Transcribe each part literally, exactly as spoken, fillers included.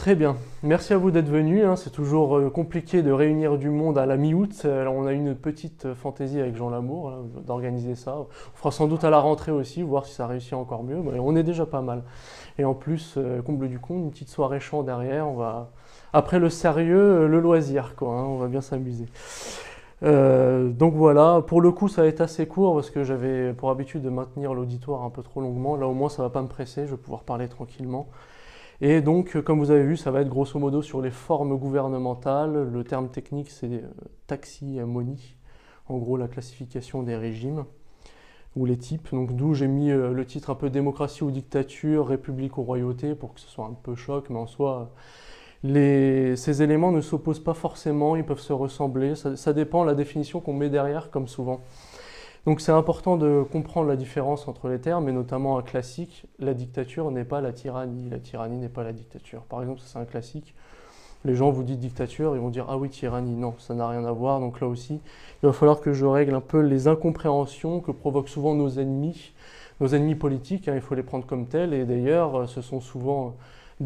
Très bien, merci à vous d'être venus. C'est toujours compliqué de réunir du monde à la mi-août. On a une petite fantaisie avec Jean Lamour d'organiser ça. On fera sans doute à la rentrée aussi, voir si ça réussit encore mieux. On est déjà pas mal. Et en plus, comble du compte, une petite soirée chant derrière. On va... Après le sérieux, le loisir, quoi. On va bien s'amuser. Euh, donc voilà, pour le coup ça va être assez court parce que j'avais pour habitude de maintenir l'auditoire un peu trop longuement. Là au moins ça va pas me presser, je vais pouvoir parler tranquillement. Et donc comme vous avez vu, ça va être grosso modo sur les formes gouvernementales. Le terme technique c'est taxiammonie, en gros la classification des régimes ou les types. Donc d'où j'ai mis le titre un peu démocratie ou dictature, république ou royauté pour que ce soit un peu choc, mais en soi... Les, ces éléments ne s'opposent pas forcément, ils peuvent se ressembler, ça, ça dépend de la définition qu'on met derrière, comme souvent. Donc c'est important de comprendre la différence entre les termes, et notamment un classique, la dictature n'est pas la tyrannie, la tyrannie n'est pas la dictature. Par exemple, c'est un classique, les gens vous disent dictature, ils vont dire « ah oui, tyrannie, non, ça n'a rien à voir ». Donc là aussi, il va falloir que je règle un peu les incompréhensions que provoquent souvent nos ennemis, nos ennemis politiques, hein, il faut les prendre comme tels, et d'ailleurs, ce sont souvent...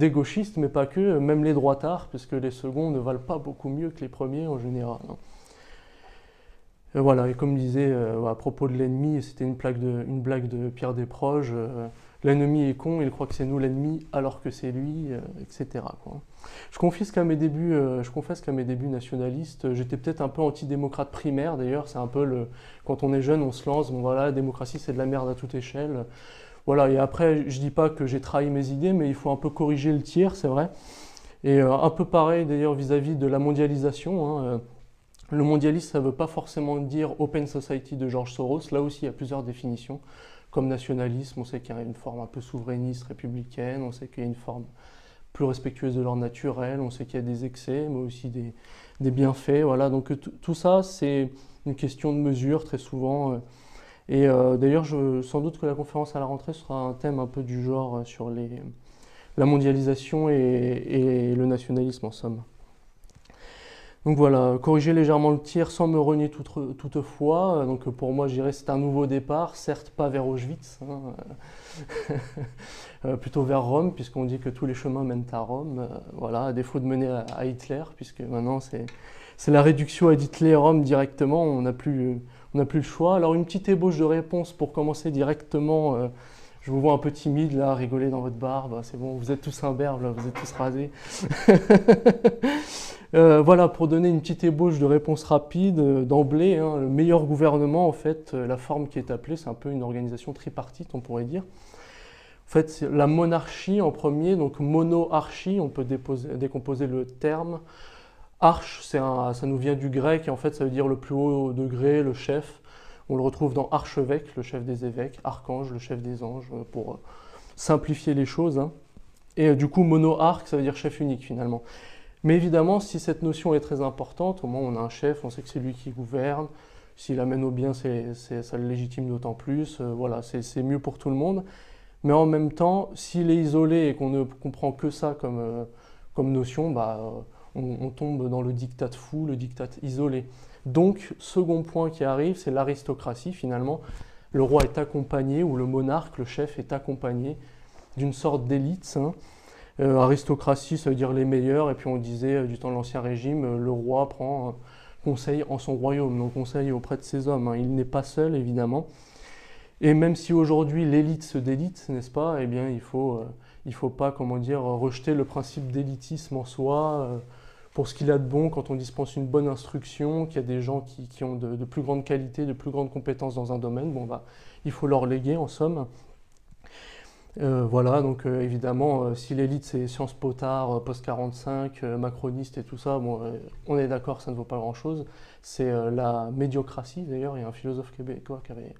des gauchistes, mais pas que, même les droitards, puisque les seconds ne valent pas beaucoup mieux que les premiers en général. Et voilà, et comme disait euh, à propos de l'ennemi, c'était une, une blague de Pierre Desproges, euh, l'ennemi est con, il croit que c'est nous l'ennemi alors que c'est lui, euh, et cetera quoi. Je confesse qu'à mes débuts, euh, je confesse qu'à mes débuts nationalistes, j'étais peut-être un peu antidémocrate primaire d'ailleurs, c'est un peu le... Quand on est jeune, on se lance, bon voilà, la démocratie c'est de la merde à toute échelle. Voilà, et après, je ne dis pas que j'ai trahi mes idées, mais il faut un peu corriger le tir, c'est vrai. Et euh, un peu pareil d'ailleurs vis-à-vis de la mondialisation. Hein, euh, le mondialiste, ça ne veut pas forcément dire Open Society de George Soros. Là aussi, il y a plusieurs définitions, comme nationalisme. On sait qu'il y a une forme un peu souverainiste, républicaine. On sait qu'il y a une forme plus respectueuse de l'ordre naturel. On sait qu'il y a des excès, mais aussi des, des bienfaits. Voilà, donc tout ça, c'est une question de mesure très souvent. Euh, Et euh, d'ailleurs, sans doute que la conférence à la rentrée sera un thème un peu du genre euh, sur les, la mondialisation et, et le nationalisme en somme. Donc voilà, corriger légèrement le tir sans me renier tout, toutefois. Donc pour moi, je dirais c'est un nouveau départ, certes pas vers Auschwitz, hein, euh, plutôt vers Rome, puisqu'on dit que tous les chemins mènent à Rome. Euh, voilà, à défaut de mener à, à Hitler, puisque maintenant c'est la réduction à Hitler-Rome directement, on n'a plus... Euh, On n'a plus le choix. Alors une petite ébauche de réponse pour commencer directement. Euh, je vous vois un peu timide là, rigoler dans votre barbe. C'est bon, vous êtes tous imberbes, là, vous êtes tous rasés. euh, voilà, pour donner une petite ébauche de réponse rapide, euh, d'emblée, hein, le meilleur gouvernement, en fait, euh, la forme qui est appelée, c'est un peu une organisation tripartite, on pourrait dire. En fait, c'est la monarchie en premier, donc monoarchie, on peut déposer, décomposer le terme. Arche, un, ça nous vient du grec et en fait ça veut dire le plus haut degré, le chef. On le retrouve dans archevêque, le chef des évêques, archange, le chef des anges, pour simplifier les choses. Hein. Et du coup, monoarque, ça veut dire chef unique finalement. Mais évidemment, si cette notion est très importante, au moins on a un chef, on sait que c'est lui qui gouverne. S'il amène au bien, c'est, c'est, ça le légitime d'autant plus. Euh, voilà, c'est mieux pour tout le monde. Mais en même temps, s'il est isolé et qu'on ne comprend que ça comme, euh, comme notion, bah... Euh, On, on tombe dans le diktat fou, le diktat isolé. Donc, second point qui arrive, c'est l'aristocratie finalement. Le roi est accompagné, ou le monarque, le chef est accompagné d'une sorte d'élite. Hein. Euh, aristocratie, ça veut dire les meilleurs, et puis on disait euh, du temps de l'Ancien Régime, euh, le roi prend euh, conseil en son royaume, donc conseil auprès de ses hommes. Hein. Il n'est pas seul évidemment. Et même si aujourd'hui l'élite se délite, n'est-ce pas, eh bien il faut, euh, il faut pas, comment dire, rejeter le principe d'élitisme en soi. Euh, Pour ce qu'il a de bon, quand on dispense une bonne instruction, qu'il y a des gens qui, qui ont de, de plus grandes qualités, de plus grandes compétences dans un domaine, bon bah, il faut leur léguer en somme. Euh, voilà, donc euh, évidemment, euh, si l'élite c'est Sciences Po tard, euh, post quarante-cinq, euh, macroniste et tout ça, bon, euh, on est d'accord, ça ne vaut pas grand-chose. C'est euh, la médiocratie d'ailleurs, il y a un philosophe québécois qui avait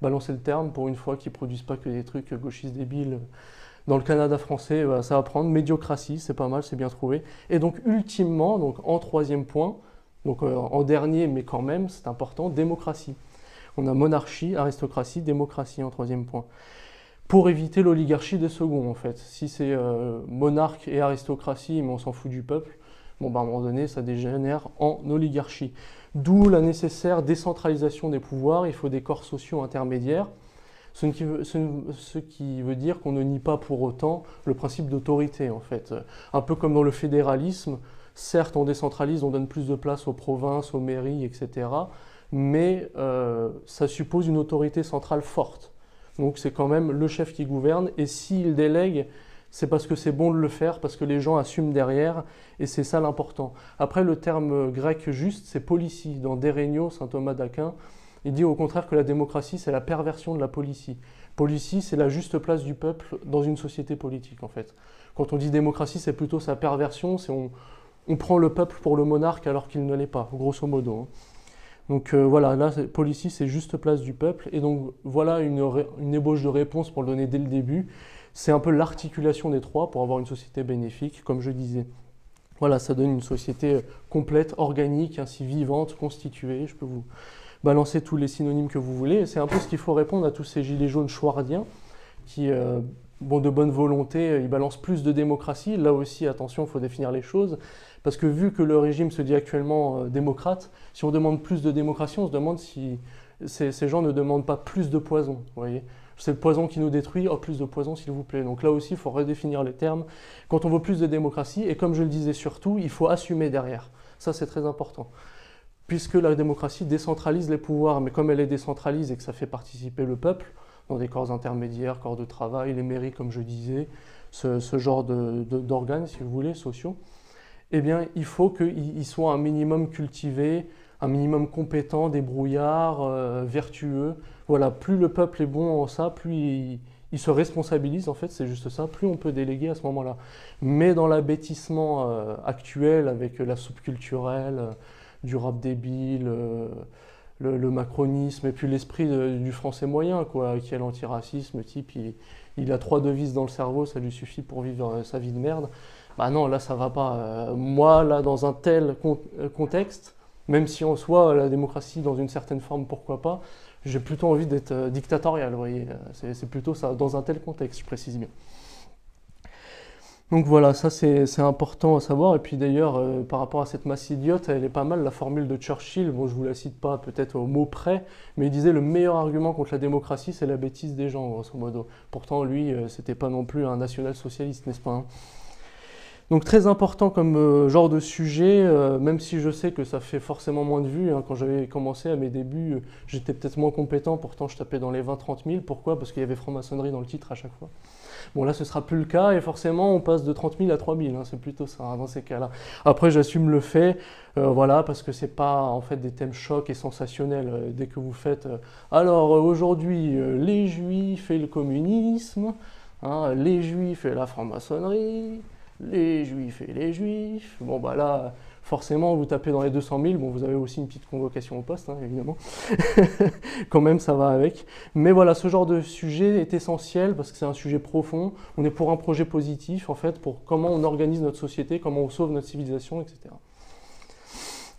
balancé le terme, pour une fois qu'ils ne produisent pas que des trucs gauchistes débiles. Dans le Canada français, ça va prendre médiocratie, c'est pas mal, c'est bien trouvé. Et donc, ultimement, donc en troisième point, donc en dernier, mais quand même, c'est important, démocratie. On a monarchie, aristocratie, démocratie en troisième point. Pour éviter l'oligarchie des seconds, en fait. Si c'est euh, monarque et aristocratie, mais on s'en fout du peuple, bon, bah, à un moment donné, ça dégénère en oligarchie. D'où la nécessaire décentralisation des pouvoirs, il faut des corps sociaux intermédiaires. Ce qui veut, ce qui veut dire qu'on ne nie pas pour autant le principe d'autorité, en fait. Un peu comme dans le fédéralisme, certes on décentralise, on donne plus de place aux provinces, aux mairies, et cetera, mais euh, ça suppose une autorité centrale forte. Donc c'est quand même le chef qui gouverne, et s'il délègue, c'est parce que c'est bon de le faire, parce que les gens assument derrière, et c'est ça l'important. Après, le terme grec juste, c'est policie. Dans Dérénio, saint Thomas d'Aquin, il dit au contraire que la démocratie, c'est la perversion de la policie. Policie, c'est la juste place du peuple dans une société politique, en fait. Quand on dit démocratie, c'est plutôt sa perversion, c'est on, on prend le peuple pour le monarque alors qu'il ne l'est pas, grosso modo. Donc euh, voilà, là, policie, c'est juste place du peuple. Et donc voilà une, une ébauche de réponse pour le donner dès le début. C'est un peu l'articulation des trois pour avoir une société bénéfique, comme je disais. Voilà, ça donne une société complète, organique, ainsi vivante, constituée, je peux vous... balancer tous les synonymes que vous voulez. C'est un peu ce qu'il faut répondre à tous ces gilets jaunes schwardiens qui, euh, bon, de bonne volonté, ils balancent plus de démocratie. Là aussi, attention, il faut définir les choses. Parce que vu que le régime se dit actuellement euh, démocrate, si on demande plus de démocratie, on se demande si ces, ces gens ne demandent pas plus de poison. Vous voyez, c'est le poison qui nous détruit, oh, plus de poison s'il vous plaît. Donc là aussi, il faut redéfinir les termes. Quand on veut plus de démocratie, et comme je le disais surtout, il faut assumer derrière. Ça, c'est très important. Puisque la démocratie décentralise les pouvoirs, mais comme elle est décentralise et que ça fait participer le peuple, dans des corps intermédiaires, corps de travail, les mairies, comme je disais, ce, ce genre d'organes, si vous voulez, sociaux, eh bien, il faut qu'ils soient un minimum cultivés, un minimum compétents, débrouillards, euh, vertueux. Voilà, plus le peuple est bon en ça, plus il, il se responsabilise, en fait, c'est juste ça, plus on peut déléguer à ce moment-là. Mais dans l'abêtissement euh, actuel, avec la soupe culturelle, euh, du rap débile, euh, le, le macronisme, et puis l'esprit du français moyen, quoi, qui est l'antiracisme, type, il, il a trois devises dans le cerveau, ça lui suffit pour vivre euh, sa vie de merde. Bah non, là, ça va pas. Euh, moi, là, dans un tel con contexte, même si en soi, la démocratie, dans une certaine forme, pourquoi pas, j'ai plutôt envie d'être euh, dictatorial, vous voyez. C'est plutôt ça, dans un tel contexte, je précise bien. Donc voilà, ça c'est important à savoir. Et puis d'ailleurs, euh, par rapport à cette masse idiote, elle est pas mal, la formule de Churchill. Bon, je vous la cite pas peut-être au mot près, mais il disait le meilleur argument contre la démocratie, c'est la bêtise des gens, grosso modo. Pourtant, lui, euh, c'était pas non plus un national-socialiste, n'est-ce pas hein? Donc très important comme euh, genre de sujet, euh, même si je sais que ça fait forcément moins de vues. Hein. Quand j'avais commencé à mes débuts, euh, j'étais peut-être moins compétent, pourtant je tapais dans les vingt à trente mille. Pourquoi? Parce qu'il y avait franc-maçonnerie dans le titre à chaque fois. Bon, là, ce ne sera plus le cas, et forcément, on passe de trente mille à trois mille, hein, c'est plutôt ça, hein, dans ces cas-là. Après, j'assume le fait, euh, voilà, parce que ce n'est pas, en fait, des thèmes chocs et sensationnels. Euh, dès que vous faites, euh, alors, euh, aujourd'hui, euh, les Juifs et le communisme, hein, les Juifs et la franc-maçonnerie, les Juifs et les Juifs, bon, bah là... Forcément, vous tapez dans les deux cent mille, bon, vous avez aussi une petite convocation au poste, hein, évidemment. Quand même, ça va avec. Mais voilà, ce genre de sujet est essentiel parce que c'est un sujet profond. On est pour un projet positif, en fait, pour comment on organise notre société, comment on sauve notre civilisation, et cetera.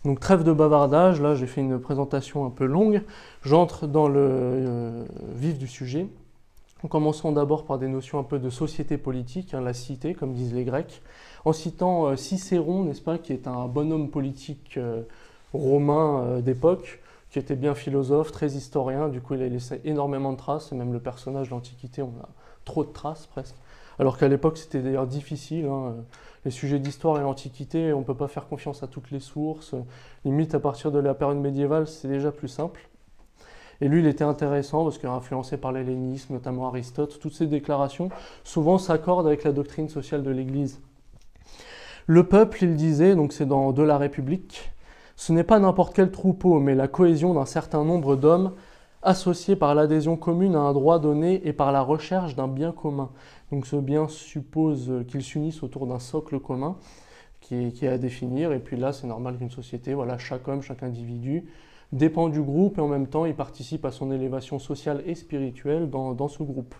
Donc, trêve de bavardage. Là, j'ai fait une présentation un peu longue. J'entre dans le euh, vif du sujet. En commençant d'abord par des notions un peu de société politique, hein, la cité, comme disent les Grecs, en citant euh, Cicéron, n'est-ce pas, qui est un bonhomme politique euh, romain euh, d'époque, qui était bien philosophe, très historien, du coup il a laissé énormément de traces, et même le personnage de l'Antiquité, on a trop de traces presque, alors qu'à l'époque c'était d'ailleurs difficile, hein, euh, les sujets d'histoire et l'Antiquité, on ne peut pas faire confiance à toutes les sources, euh, limite à partir de la période médiévale c'est déjà plus simple. Et lui, il était intéressant parce qu'il est influencé par l'hellénisme, notamment Aristote. Toutes ces déclarations, souvent, s'accordent avec la doctrine sociale de l'Église. Le peuple, il disait, donc c'est dans De la République, « Ce n'est pas n'importe quel troupeau, mais la cohésion d'un certain nombre d'hommes associés par l'adhésion commune à un droit donné et par la recherche d'un bien commun. » Donc ce bien suppose qu'ils s'unissent autour d'un socle commun qui est, qui est à définir. Et puis là, c'est normal qu'une société, voilà, chaque homme, chaque individu, dépend du groupe et en même temps il participe à son élévation sociale et spirituelle dans, dans ce groupe.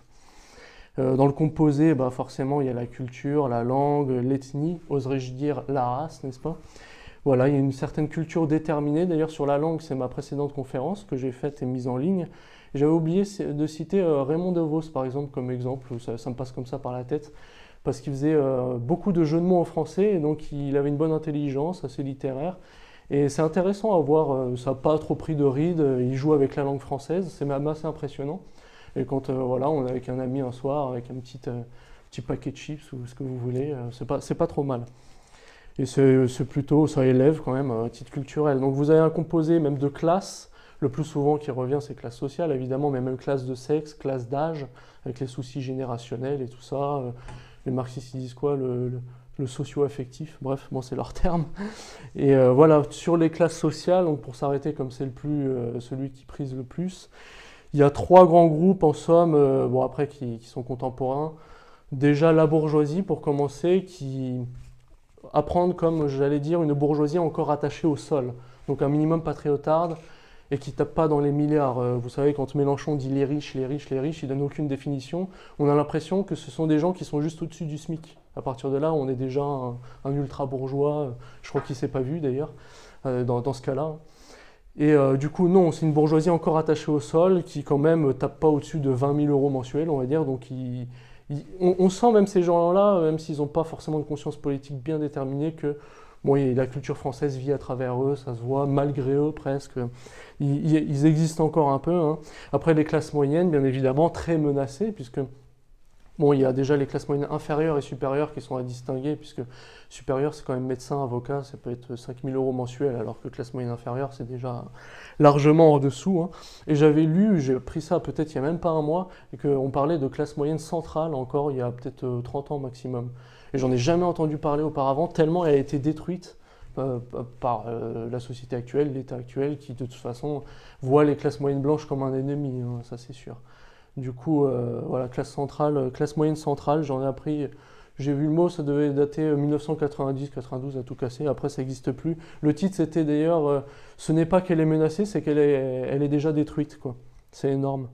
Euh, dans le composé, bah forcément il y a la culture, la langue, l'ethnie, oserais-je dire la race, n'est-ce pas? Voilà, il y a une certaine culture déterminée. D'ailleurs sur la langue, c'est ma précédente conférence que j'ai faite et mise en ligne. J'avais oublié de citer euh, Raymond DeVos par exemple comme exemple, ça, ça me passe comme ça par la tête, parce qu'il faisait euh, beaucoup de jeux de mots en français, et donc il avait une bonne intelligence, assez littéraire. Et c'est intéressant à voir, ça n'a pas trop pris de rides, il joue avec la langue française, c'est même assez impressionnant. Et quand euh, voilà, on est avec un ami un soir, avec un petit, euh, petit paquet de chips ou ce que vous voulez, euh, c'est pas, c'est pas trop mal. Et c'est plutôt, ça élève quand même à titre culturel. Donc vous avez un composé même de classe, le plus souvent qui revient c'est classe sociale évidemment, mais même classe de sexe, classe d'âge, avec les soucis générationnels et tout ça. Les marxistes ils disent quoi, le, le, le socio-affectif, bref, bon c'est leur terme. Et euh, voilà, sur les classes sociales, donc pour s'arrêter comme c'est le plus, euh, celui qui prise le plus, il y a trois grands groupes en somme, euh, bon après qui, qui sont contemporains. Déjà la bourgeoisie pour commencer, qui... apprendre, comme j'allais dire, une bourgeoisie encore attachée au sol, donc un minimum patriotarde et qui ne tape pas dans les milliards. Vous savez, quand Mélenchon dit les riches, les riches, les riches, il ne donne aucune définition, on a l'impression que ce sont des gens qui sont juste au-dessus du SMIC. À partir de là, on est déjà un, un ultra-bourgeois, je crois qu'il ne s'est pas vu d'ailleurs, dans, dans ce cas-là. Et euh, du coup, non, c'est une bourgeoisie encore attachée au sol qui quand même ne tape pas au-dessus de vingt mille euros mensuels, on va dire, donc il... On sent même ces gens-là, même s'ils n'ont pas forcément de conscience politique bien déterminée, que bon, la culture française vit à travers eux, ça se voit, malgré eux presque. Ils, ils existent encore un peu. Hein. Après, les classes moyennes, bien évidemment, très menacées, puisque bon, il y a déjà les classes moyennes inférieures et supérieures qui sont à distinguer, puisque supérieure, c'est quand même médecin, avocat, ça peut être cinq mille euros mensuels, alors que classe moyenne inférieure, c'est déjà largement en dessous. Hein. Et j'avais lu, j'ai pris ça peut-être il n'y a même pas un mois, et qu'on parlait de classe moyenne centrale encore il y a peut-être trente ans maximum. Et j'en ai jamais entendu parler auparavant, tellement elle a été détruite euh, par euh, la société actuelle, l'État actuel, qui de toute façon voit les classes moyennes blanches comme un ennemi, hein, ça c'est sûr. Du coup, euh, voilà, classe centrale, classe moyenne centrale, j'en ai appris, j'ai vu le mot, ça devait dater mille neuf cent quatre-vingt-dix quatre-vingt-douze à tout casser, après ça n'existe plus. Le titre c'était d'ailleurs, euh, ce n'est pas qu'elle est menacée, c'est qu'elle est, elle est déjà détruite, quoi. C'est énorme.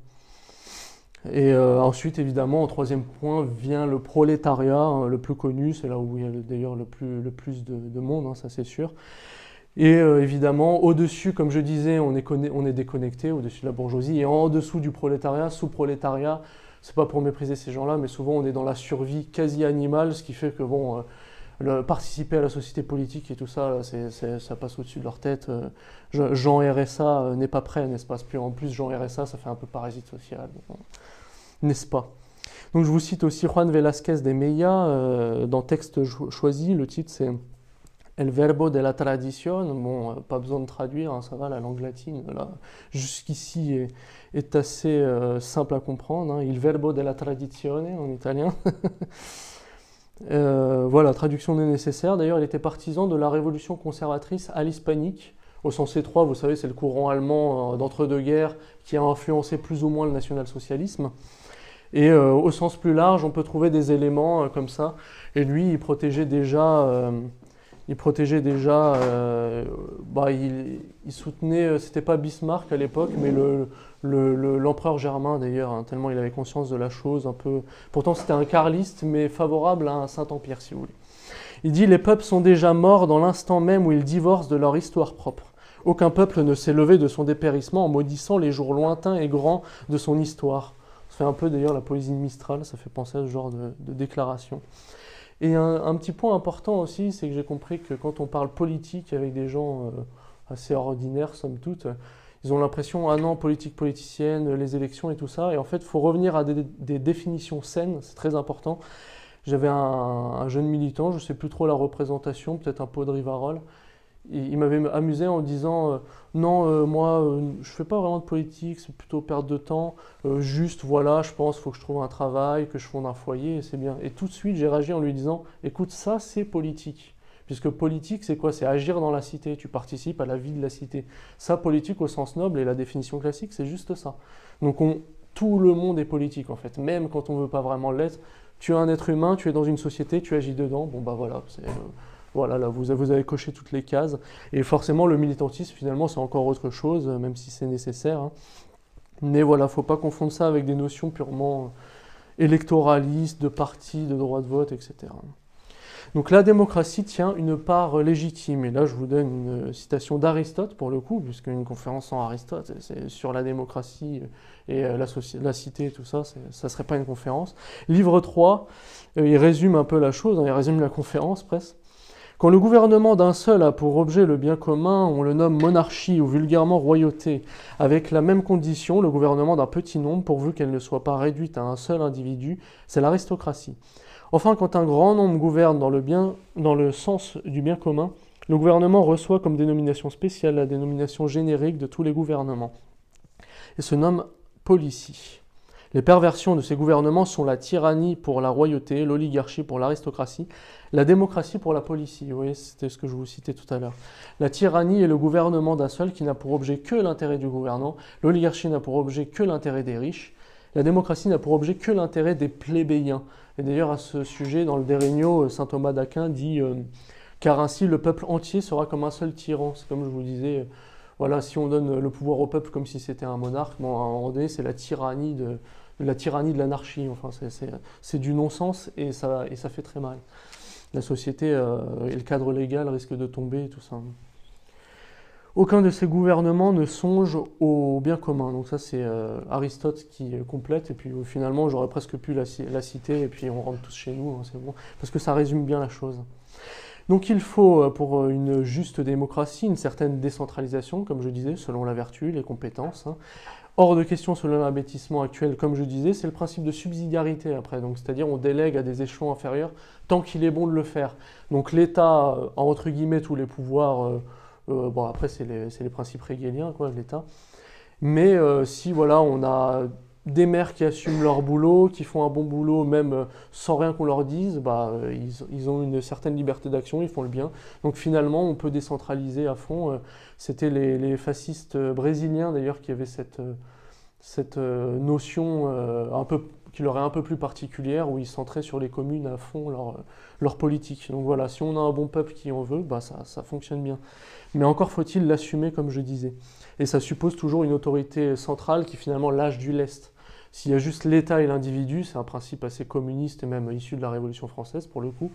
Et euh, ensuite, évidemment, en troisième point vient le prolétariat, hein, le plus connu, c'est là où il y a d'ailleurs le plus, le plus de, de monde, hein, ça c'est sûr. Et euh, évidemment, au-dessus, comme je disais, on est, on est déconnecté, au-dessus de la bourgeoisie, et en dessous du prolétariat, sous-prolétariat, c'est pas pour mépriser ces gens-là, mais souvent on est dans la survie quasi-animale, ce qui fait que bon, euh, le, participer à la société politique et tout ça, là, c'est, c'est, ça passe au-dessus de leur tête. Euh, Jean R S A euh, n'est pas prêt, n'est-ce pas? Puis en plus, Jean R S A, ça fait un peu parasite social, bon, n'est-ce pas? Donc je vous cite aussi Juan Velázquez de Mella, euh, dans Texte cho- choisi, le titre c'est... El verbo de la tradición, bon, euh, pas besoin de traduire, hein, ça va, la langue latine, là, jusqu'ici est, est assez euh, simple à comprendre. Hein, il verbo de la tradizione en italien. euh, voilà, traduction n'est nécessaire. D'ailleurs, il était partisan de la révolution conservatrice à l'hispanique, au sens étroit, vous savez, c'est le courant allemand euh, d'entre-deux-guerres qui a influencé plus ou moins le national-socialisme. Et euh, au sens plus large, on peut trouver des éléments euh, comme ça. Et lui, il protégeait déjà... Euh, Il protégeait déjà, euh, bah, il, il soutenait, c'était pas Bismarck à l'époque, mais le, le, le, l'empereur Germain d'ailleurs, hein, tellement il avait conscience de la chose un peu. Pourtant c'était un carliste, mais favorable à un Saint-Empire si vous voulez. Il dit « Les peuples sont déjà morts dans l'instant même où ils divorcent de leur histoire propre. Aucun peuple ne s'est levé de son dépérissement en maudissant les jours lointains et grands de son histoire. » Ça fait un peu d'ailleurs la poésie de Mistral, ça fait penser à ce genre de, de déclaration. Et un, un petit point important aussi, c'est que j'ai compris que quand on parle politique avec des gens euh, assez ordinaires, somme toute, ils ont l'impression, ah non, politique politicienne, les élections et tout ça. Et en fait, il faut revenir à des, des définitions saines, c'est très important. J'avais un, un jeune militant, je ne sais plus trop la représentation, peut-être un pot de Rivarol. Il, il m'avait amusé en disant, euh, non, euh, moi, euh, je ne fais pas vraiment de politique, c'est plutôt perte de temps. Euh, juste, voilà, je pense, il faut que je trouve un travail, que je fonde un foyer, et c'est bien. Et tout de suite, j'ai réagi en lui disant, écoute, ça, c'est politique. Puisque politique, c'est quoi? C'est agir dans la cité, tu participes à la vie de la cité. Ça, politique au sens noble, et la définition classique, c'est juste ça. Donc, on, tout le monde est politique, en fait. Même quand on ne veut pas vraiment l'être, tu es un être humain, tu es dans une société, tu agis dedans, bon, bah voilà, c'est... Euh, Voilà, là, vous avez coché toutes les cases. Et forcément, le militantisme, finalement, c'est encore autre chose, même si c'est nécessaire. Hein. Mais voilà, il ne faut pas confondre ça avec des notions purement électoralistes, de parti, de droit de vote, et cetera. Donc la démocratie tient une part légitime. Et là, je vous donne une citation d'Aristote, pour le coup, puisque une conférence sans Aristote, c'est sur la démocratie et la, soci... la cité et tout ça, c'est... ça ne serait pas une conférence. Livre trois, il résume un peu la chose, hein, il résume la conférence presque. Quand le gouvernement d'un seul a pour objet le bien commun, on le nomme monarchie ou vulgairement royauté, avec la même condition, le gouvernement d'un petit nombre, pourvu qu'elle ne soit pas réduite à un seul individu, c'est l'aristocratie. Enfin, quand un grand nombre gouverne dans le, bien, dans le sens du bien commun, le gouvernement reçoit comme dénomination spéciale la dénomination générique de tous les gouvernements, et se nomme policie. Les perversions de ces gouvernements sont la tyrannie pour la royauté, l'oligarchie pour l'aristocratie, la démocratie pour la policie. Vous voyez, c'était ce que je vous citais tout à l'heure. La tyrannie est le gouvernement d'un seul qui n'a pour objet que l'intérêt du gouvernant, l'oligarchie n'a pour objet que l'intérêt des riches, la démocratie n'a pour objet que l'intérêt des plébéiens. Et d'ailleurs, à ce sujet, dans le De Regno, saint Thomas d'Aquin dit euh, « Car ainsi le peuple entier sera comme un seul tyran ». C'est comme je vous disais... Voilà, si on donne le pouvoir au peuple comme si c'était un monarque, bon, à un moment donné, c'est la tyrannie de la tyrannie de l'anarchie. Enfin, c'est du non-sens et ça, et ça fait très mal. La société euh, et le cadre légal risquent de tomber et tout ça. Aucun de ces gouvernements ne songe au bien commun. Donc ça, c'est euh, Aristote qui complète. Et puis euh, finalement, j'aurais presque pu la, la citer et puis on rentre tous chez nous, hein, c'est bon. Parce que ça résume bien la chose. Donc il faut, pour une juste démocratie, une certaine décentralisation, comme je disais, selon la vertu, les compétences. Hors de question selon l'abêtissement actuel, comme je disais, c'est le principe de subsidiarité après. Donc c'est-à-dire on délègue à des échelons inférieurs tant qu'il est bon de le faire. Donc l'État a entre guillemets tous les pouvoirs, euh, euh, bon après c'est les, les principes hégéliens quoi, de l'État. Mais euh, si voilà, on a des maires qui assument leur boulot, qui font un bon boulot même sans rien qu'on leur dise, bah, ils, ils ont une certaine liberté d'action, ils font le bien. Donc finalement, on peut décentraliser à fond. C'était les, les fascistes brésiliens d'ailleurs qui avaient cette, cette notion un peu, qui leur est un peu plus particulière, où ils centraient sur les communes à fond leur, leur politique. Donc voilà, si on a un bon peuple qui en veut, bah, ça, ça fonctionne bien. Mais encore faut-il l'assumer comme je disais. Et ça suppose toujours une autorité centrale qui finalement lâche du lest. S'il y a juste l'État et l'individu, c'est un principe assez communiste et même issu de la Révolution française pour le coup,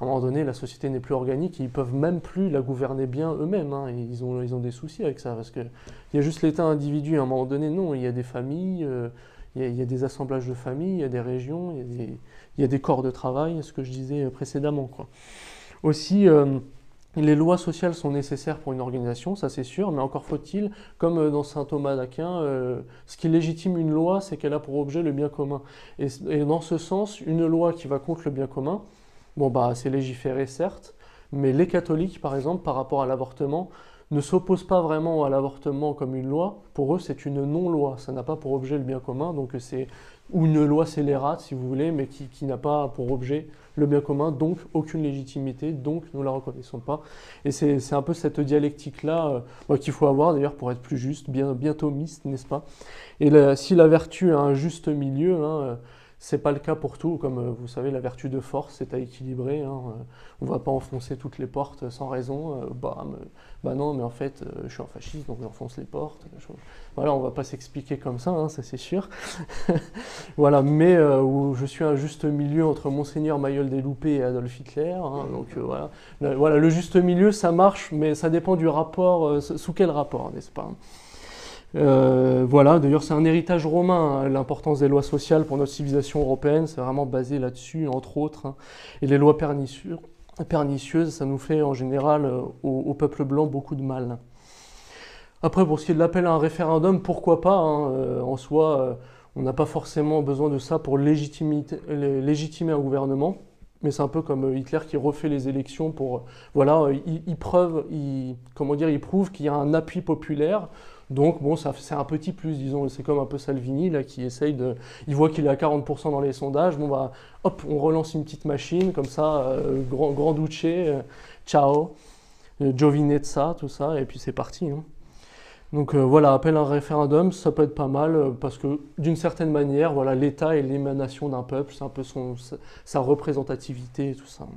à un moment donné, la société n'est plus organique et ils ne peuvent même plus la gouverner bien eux-mêmes. Hein. Ils ont, ils ont des soucis avec ça parce qu'il y a juste l'État-individu à un moment donné, non, il y a des familles, euh, il, y a, il y a des assemblages de familles, il y a des régions, il y a des, il y a des corps de travail, ce que je disais précédemment. Quoi. Aussi... Euh, Les lois sociales sont nécessaires pour une organisation, ça c'est sûr, mais encore faut-il, comme dans saint Thomas d'Aquin, euh, ce qui légitime une loi, c'est qu'elle a pour objet le bien commun. Et, et dans ce sens, une loi qui va contre le bien commun, bon bah c'est légiféré certes, mais les catholiques par exemple, par rapport à l'avortement, ne s'opposent pas vraiment à l'avortement comme une loi. Pour eux, c'est une non-loi, ça n'a pas pour objet le bien commun, donc c'est une loi scélérate si vous voulez, mais qui, qui n'a pas pour objet... le bien commun, donc aucune légitimité, donc nous ne la reconnaissons pas. Et c'est un peu cette dialectique-là euh, qu'il faut avoir d'ailleurs pour être plus juste, bien, bien thomiste, n'est-ce pas? Et la, si la vertu a un juste milieu, hein, euh, c'est pas le cas pour tout, comme euh, vous savez, la vertu de force est à équilibrer, hein, euh, on va pas enfoncer toutes les portes sans raison, euh, bah, mais, bah non, mais en fait, euh, je suis un fasciste, donc j'enfonce les portes. Je... Voilà, on va pas s'expliquer comme ça, hein, ça c'est sûr. Voilà, mais euh, où je suis un juste milieu entre Monseigneur Mayol des Loupés et Adolf Hitler, hein, donc euh, voilà. Le, voilà, le juste milieu, ça marche, mais ça dépend du rapport, euh, sous quel rapport, n'est-ce pas? Euh, voilà, d'ailleurs c'est un héritage romain, hein, l'importance des lois sociales pour notre civilisation européenne, c'est vraiment basé là-dessus, entre autres. Hein. Et les lois pernicieuses, pernicieuses, ça nous fait en général euh, au, au peuple blanc beaucoup de mal. Après, pour ce qui est de l'appel à un référendum, pourquoi pas, hein, euh, en soi, euh, on n'a pas forcément besoin de ça pour légitimer, légitimer un gouvernement, mais c'est un peu comme Hitler qui refait les élections pour, euh, voilà, euh, il, il, preuve, il, comment dire, il prouve qu'il y a un appui populaire. Donc bon, c'est un petit plus, disons, c'est comme un peu Salvini, là, qui essaye de... Il voit qu'il est à quarante pour cent dans les sondages, bon bah, hop, on relance une petite machine, comme ça, euh, grand, grand Duce, euh, ciao, euh, Giovinezza, tout ça, et puis c'est parti. Hein. Donc euh, voilà, appel à un référendum, ça peut être pas mal, euh, parce que d'une certaine manière, voilà, l'État est l'émanation d'un peuple, c'est un peu son, sa, sa représentativité et tout ça.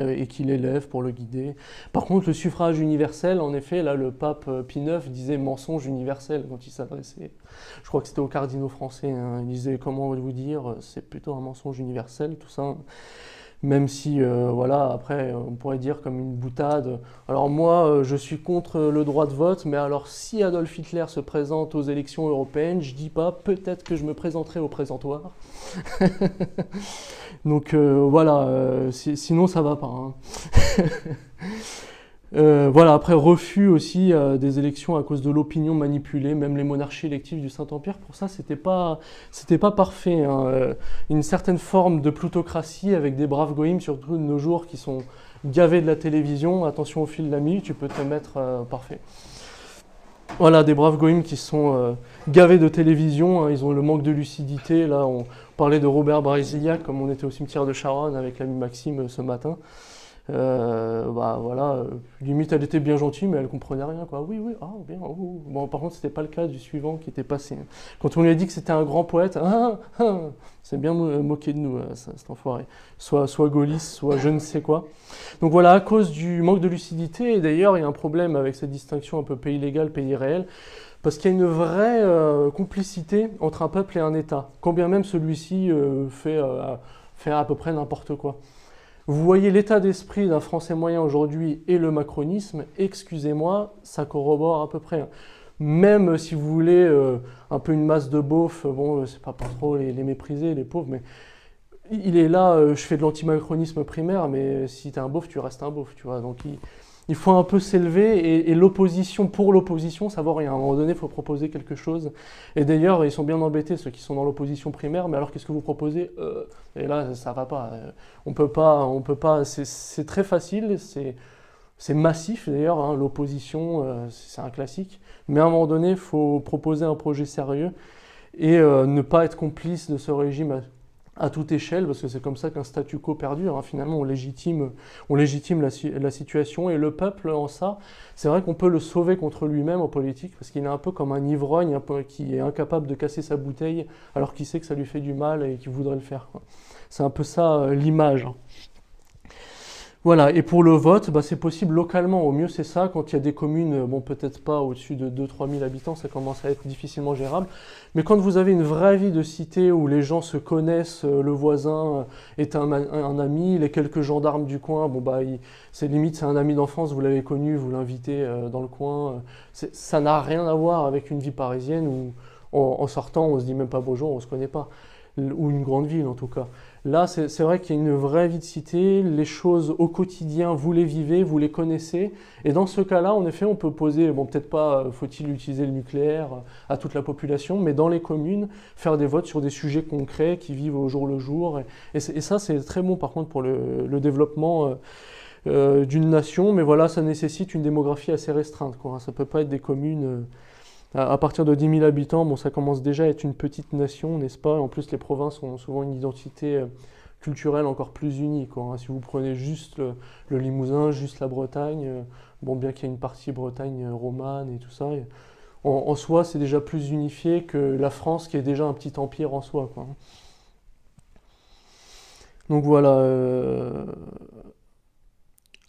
Et qui l'élève pour le guider. Par contre, le suffrage universel, en effet, là, le pape Pie neuf disait « mensonge universel » quand il s'adressait. Je crois que c'était aux cardinaux français. Hein. Il disait « comment vous dire, c'est plutôt un mensonge universel », tout ça. même si, euh, voilà, après, on pourrait dire comme une boutade. Alors moi, je suis contre le droit de vote, mais alors si Adolf Hitler se présente aux élections européennes, je dis pas, peut-être que je me présenterai au présentoir. Donc euh, voilà, euh, si, sinon ça va pas. Hein. Euh, voilà, après, refus aussi euh, des élections à cause de l'opinion manipulée, même les monarchies électives du Saint-Empire, pour ça, c'était pas, c'était pas parfait. Hein. Euh, une certaine forme de plutocratie avec des braves goïmes, surtout de nos jours, qui sont gavés de la télévision. Attention au fil de la nuit, tu peux te mettre euh, parfait. Voilà, des braves goïmes qui sont euh, gavés de télévision, hein, ils ont le manque de lucidité. Là, on parlait de Robert Brasiliac, comme on était au cimetière de Charonne avec l'ami Maxime euh, ce matin. Euh, bah voilà, euh, limite elle était bien gentille mais elle comprenait rien quoi, oui oui, ah bien, oh. Bon par contre c'était pas le cas du suivant qui était passé, quand on lui a dit que c'était un grand poète, ah, ah, c'est bien mo moqué de nous, euh, ça, cet enfoiré, soit, soit gaulliste, soit je ne sais quoi. Donc voilà, à cause du manque de lucidité, et d'ailleurs il y a un problème avec cette distinction un peu pays légal, pays réel, parce qu'il y a une vraie euh, complicité entre un peuple et un État, quand bien même celui-ci euh, fait, euh, fait à peu près n'importe quoi. Vous voyez l'état d'esprit d'un Français moyen aujourd'hui et le macronisme, excusez-moi, ça corrobore à peu près. Même si vous voulez euh, un peu une masse de beaufs, bon, c'est pas pour trop les, les mépriser, les pauvres, mais il est là, euh, je fais de l'antimacronisme primaire, mais si t'es un beauf, tu restes un beauf, tu vois. Donc il, il faut un peu s'élever et, et l'opposition, pour l'opposition, ça vaut rien. À un moment donné, il faut proposer quelque chose. Et d'ailleurs, ils sont bien embêtés, ceux qui sont dans l'opposition primaire, mais alors qu'est-ce que vous proposez euh, Et là, ça va pas. On peut pas, on peut pas. C'est très facile, c'est massif d'ailleurs, hein, l'opposition, euh, c'est un classique. Mais à un moment donné, il faut proposer un projet sérieux et euh, ne pas être complice de ce régime à toute échelle, parce que c'est comme ça qu'un statu quo perdure, hein. Finalement on légitime, on légitime la, la situation, et le peuple en ça, c'est vrai qu'on peut le sauver contre lui-même en politique, parce qu'il est un peu comme un ivrogne un peu, qui est incapable de casser sa bouteille, alors qu'il sait que ça lui fait du mal et qu'il voudrait le faire. C'est un peu ça euh, l'image. Voilà, et pour le vote, bah, c'est possible localement, au mieux c'est ça, quand il y a des communes, bon peut-être pas au-dessus de deux à trois mille habitants, ça commence à être difficilement gérable, mais quand vous avez une vraie vie de cité où les gens se connaissent, le voisin est un, un ami, les quelques gendarmes du coin, bon bah c'est limite, c'est un ami d'enfance, vous l'avez connu, vous l'invitez euh, dans le coin, ça n'a rien à voir avec une vie parisienne où en, en sortant on se dit même pas bonjour, on se connaît pas, ou une grande ville en tout cas. Là, c'est vrai qu'il y a une vraie vie de cité, les choses au quotidien, vous les vivez, vous les connaissez. Et dans ce cas-là, en effet, on peut poser, bon, peut-être pas faut-il utiliser le nucléaire à toute la population, mais dans les communes, faire des votes sur des sujets concrets qui vivent au jour le jour. Et, et, et ça, c'est très bon par contre pour le, le développement euh, euh, d'une nation. Mais voilà, ça nécessite une démographie assez restreinte, quoi. Ça ne peut pas être des communes... Euh, À partir de dix mille habitants, bon, ça commence déjà à être une petite nation, n'est-ce pas? En plus, les provinces ont souvent une identité culturelle encore plus unie, quoi. Si vous prenez juste le, le Limousin, juste la Bretagne, bon, bien qu'il y ait une partie Bretagne romane et tout ça, en, en soi, c'est déjà plus unifié que la France, qui est déjà un petit empire en soi, quoi. Donc voilà... Euh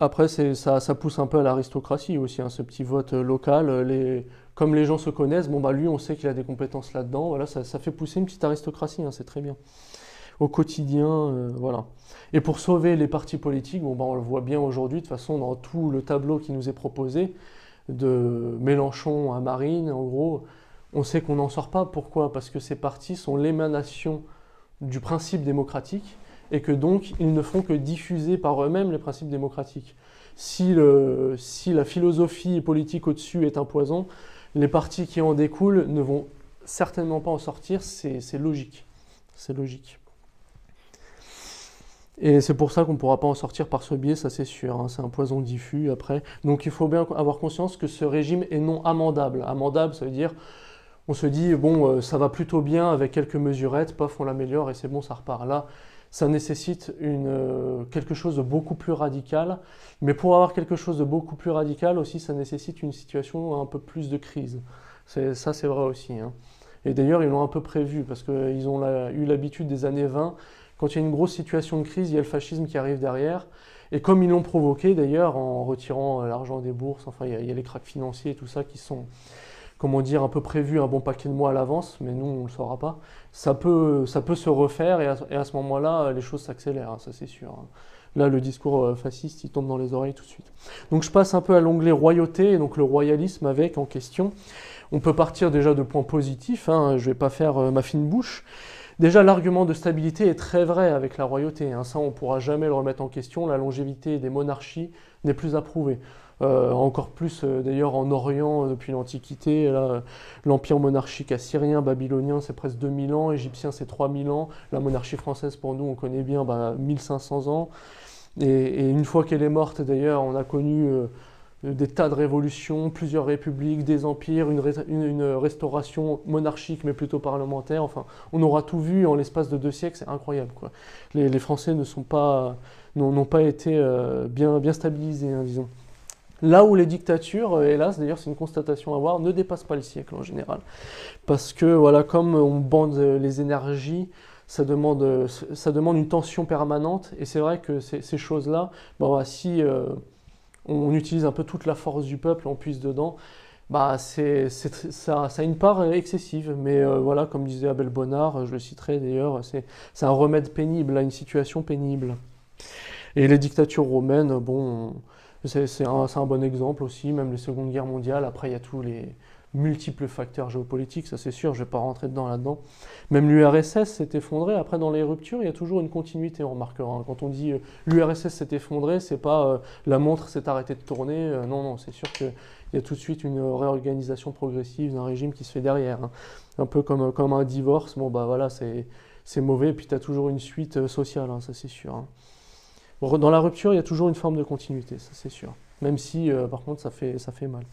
Après, ça, ça pousse un peu à l'aristocratie aussi, hein, ce petit vote local. Les, comme les gens se connaissent, bon, bah, lui, on sait qu'il a des compétences là-dedans. Voilà, ça, ça fait pousser une petite aristocratie, hein, c'est très bien. Au quotidien, euh, voilà. Et pour sauver les partis politiques, bon, bah, on le voit bien aujourd'hui, de toute façon, dans tout le tableau qui nous est proposé, de Mélenchon à Marine, en gros, on sait qu'on n'en sort pas. Pourquoi? Parce que ces partis sont l'émanation du principe démocratique, et que donc ils ne font que diffuser par eux-mêmes les principes démocratiques. Si, le, si la philosophie politique au-dessus est un poison, les partis qui en découlent ne vont certainement pas en sortir, c'est logique. C'est logique. Et c'est pour ça qu'on ne pourra pas en sortir par ce biais, ça c'est sûr, hein, c'est un poison diffus après. Donc il faut bien avoir conscience que ce régime est non amendable. Amendable, ça veut dire... On se dit, bon, ça va plutôt bien avec quelques mesurettes, paf, on l'améliore et c'est bon, ça repart. Là, ça nécessite une, quelque chose de beaucoup plus radical. Mais pour avoir quelque chose de beaucoup plus radical aussi, ça nécessite une situation un peu plus de crise. Ça, c'est vrai aussi, hein. Et d'ailleurs, ils l'ont un peu prévu parce qu'ils ont la, eu l'habitude des années vingt. Quand il y a une grosse situation de crise, il y a le fascisme qui arrive derrière. Et comme ils l'ont provoqué, d'ailleurs, en retirant l'argent des bourses, enfin, il y a, il y a les krachs financiers et tout ça qui sont... comment dire, un peu prévu un bon paquet de mois à l'avance, mais nous, on ne le saura pas. Ça peut, ça peut se refaire et à, et à ce moment-là, les choses s'accélèrent, ça c'est sûr. Là, le discours fasciste, il tombe dans les oreilles tout de suite. Donc, je passe un peu à l'onglet royauté, donc le royalisme avec en question. On peut partir déjà de points positifs, hein, je ne vais pas faire euh, ma fine bouche. Déjà, l'argument de stabilité est très vrai avec la royauté, hein, ça on ne pourra jamais le remettre en question, la longévité des monarchies n'est plus approuvée. Euh, encore plus euh, d'ailleurs en Orient euh, depuis l'Antiquité, euh, l'empire monarchique assyrien, babylonien c'est presque deux mille ans, égyptien c'est trois mille ans, la monarchie française pour nous on connaît bien bah, mille cinq cents ans, et, et une fois qu'elle est morte d'ailleurs on a connu euh, des tas de révolutions, plusieurs républiques, des empires, une, une, une restauration monarchique mais plutôt parlementaire, enfin on aura tout vu en l'espace de deux siècles, c'est incroyable quoi. Les, les Français ne sont pas, n'ont pas été euh, bien, bien stabilisés hein, disons. Là où les dictatures, hélas, d'ailleurs c'est une constatation à voir, ne dépassent pas le siècle en général. Parce que voilà, comme on bande les énergies, ça demande, ça demande une tension permanente. Et c'est vrai que ces, ces choses-là, bon, bah, si euh, on utilise un peu toute la force du peuple, on puise dedans, bah, c'est, c'est, ça, ça a une part excessive. Mais euh, voilà, comme disait Abel Bonnard, je le citerai d'ailleurs, c'est un remède pénible à une situation pénible. Et les dictatures romaines, bon... C'est un, un bon exemple aussi, même les Secondes Guerres mondiales. Après, il y a tous les multiples facteurs géopolitiques, ça c'est sûr, je ne vais pas rentrer dedans là-dedans. Même l'U R S S s'est effondrée. Après, dans les ruptures, il y a toujours une continuité, on remarquera. Quand on dit euh, l'U R S S s'est effondrée, c'est pas euh, la montre s'est arrêtée de tourner. Euh, non, non, c'est sûr qu'il y a tout de suite une réorganisation progressive d'un régime qui se fait derrière. Hein. Un peu comme, comme un divorce, bon bah voilà, c'est mauvais, et puis tu as toujours une suite euh, sociale, hein, ça c'est sûr. Hein. Dans la rupture, il y a toujours une forme de continuité, ça c'est sûr. Même si, euh, par contre, ça fait, ça fait mal.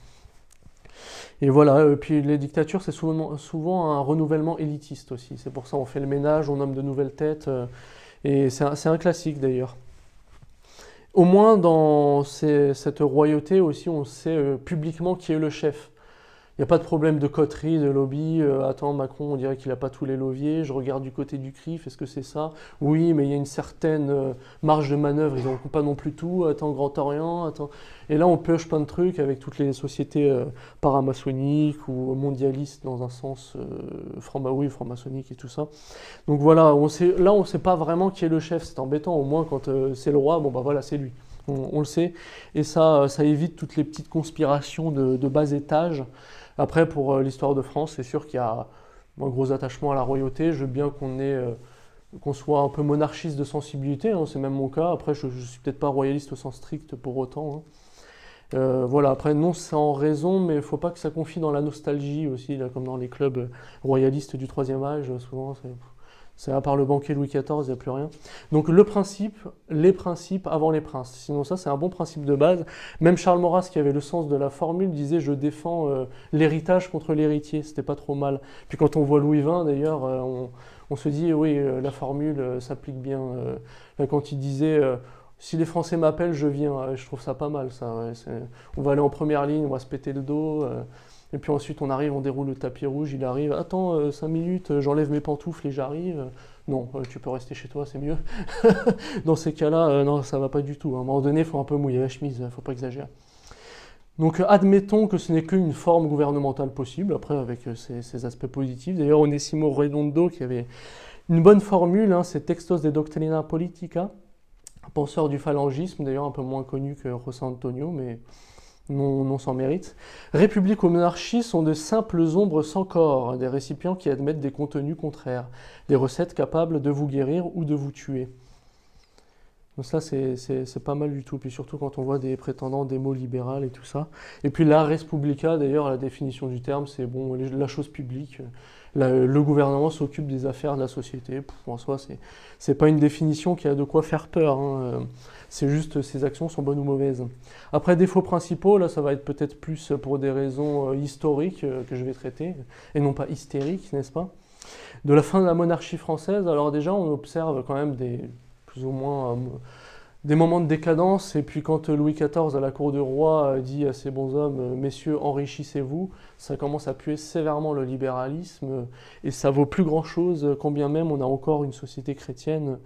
Et voilà, et puis les dictatures, c'est souvent, souvent un renouvellement élitiste aussi. C'est pour ça qu'on fait le ménage, on nomme de nouvelles têtes. Euh, et c'est un, un classique d'ailleurs. Au moins, dans ces, cette royauté aussi, on sait euh, publiquement qui est le chef. Il n'y a pas de problème de coterie, de lobby, euh, attends Macron on dirait qu'il n'a pas tous les leviers, je regarde du côté du C R I F, est-ce que c'est ça? Oui mais il y a une certaine euh, marge de manœuvre, ils n'ont pas non plus tout, attends Grand Orient, attends... Et là on pioche plein de trucs avec toutes les sociétés euh, paramaçonniques ou mondialistes dans un sens euh, franc-maçonnique, franc-maçonnique et tout ça. Donc voilà, on sait, là on ne sait pas vraiment qui est le chef, c'est embêtant, au moins quand euh, c'est le roi, bon bah voilà c'est lui, on, on le sait. Et ça, ça évite toutes les petites conspirations de, de bas étage. Après, pour l'histoire de France, c'est sûr qu'il y a un gros attachement à la royauté. Je veux bien qu'on euh, qu'on soit un peu monarchiste de sensibilité, hein, c'est même mon cas. Après, je ne suis peut-être pas royaliste au sens strict pour autant. Hein. Euh, voilà, après, non, c'est en raison, mais il ne faut pas que ça confie dans la nostalgie aussi, là, comme dans les clubs royalistes du troisième âge. Souvent, c'est à part le banquet Louis quatorze, il n'y a plus rien. Donc, le principe, les principes avant les princes. Sinon, ça, c'est un bon principe de base. Même Charles Maurras, qui avait le sens de la formule, disait « je défends euh, l'héritage contre l'héritier ». C'était pas trop mal. Puis quand on voit Louis vingt, d'ailleurs, euh, on, on se dit « oui, euh, la formule euh, s'applique bien euh, ». Là, quand il disait euh, « si les Français m'appellent, je viens euh, », je trouve ça pas mal, ça. Ouais, on va aller en première ligne, on va se péter le dos. Euh... Et puis ensuite, on arrive, on déroule le tapis rouge, il arrive, attends, euh, cinq minutes, euh, j'enlève mes pantoufles et j'arrive. Euh, non, euh, tu peux rester chez toi, c'est mieux. Dans ces cas-là, euh, non, ça va pas du tout. Hein. À un moment donné, il faut un peu mouiller la chemise, il faut pas exagérer. Donc, euh, admettons que ce n'est qu'une forme gouvernementale possible, après, avec euh, ses, ses aspects positifs. D'ailleurs, Onésimo Redondo, qui avait une bonne formule, hein, c'est Textos de Doctrina Politica, penseur du phalangisme, d'ailleurs un peu moins connu que José Antonio, mais... non, non sans mérite. République ou monarchie sont de simples ombres sans corps, des récipients qui admettent des contenus contraires, des recettes capables de vous guérir ou de vous tuer. Donc ça, c'est pas mal du tout, puis surtout quand on voit des prétendants des mots libérales et tout ça. Et puis la res publica, d'ailleurs, la définition du terme, c'est bon, la chose publique. La, le gouvernement s'occupe des affaires de la société. Pff, en soi, c'est pas une définition qui a de quoi faire peur. Hein. C'est juste ces actions sont bonnes ou mauvaises. Après, défauts principaux, là, ça va être peut-être plus pour des raisons historiques que je vais traiter, et non pas hystériques, n'est-ce pas? De la fin de la monarchie française, alors déjà, on observe quand même des... au moins euh, des moments de décadence, et puis quand euh, Louis quatorze à la cour du roi euh, dit à ses bonshommes euh, « Messieurs, enrichissez-vous », ça commence à puer sévèrement le libéralisme, euh, et ça vaut plus grand-chose, euh, combien même on a encore une société chrétienne.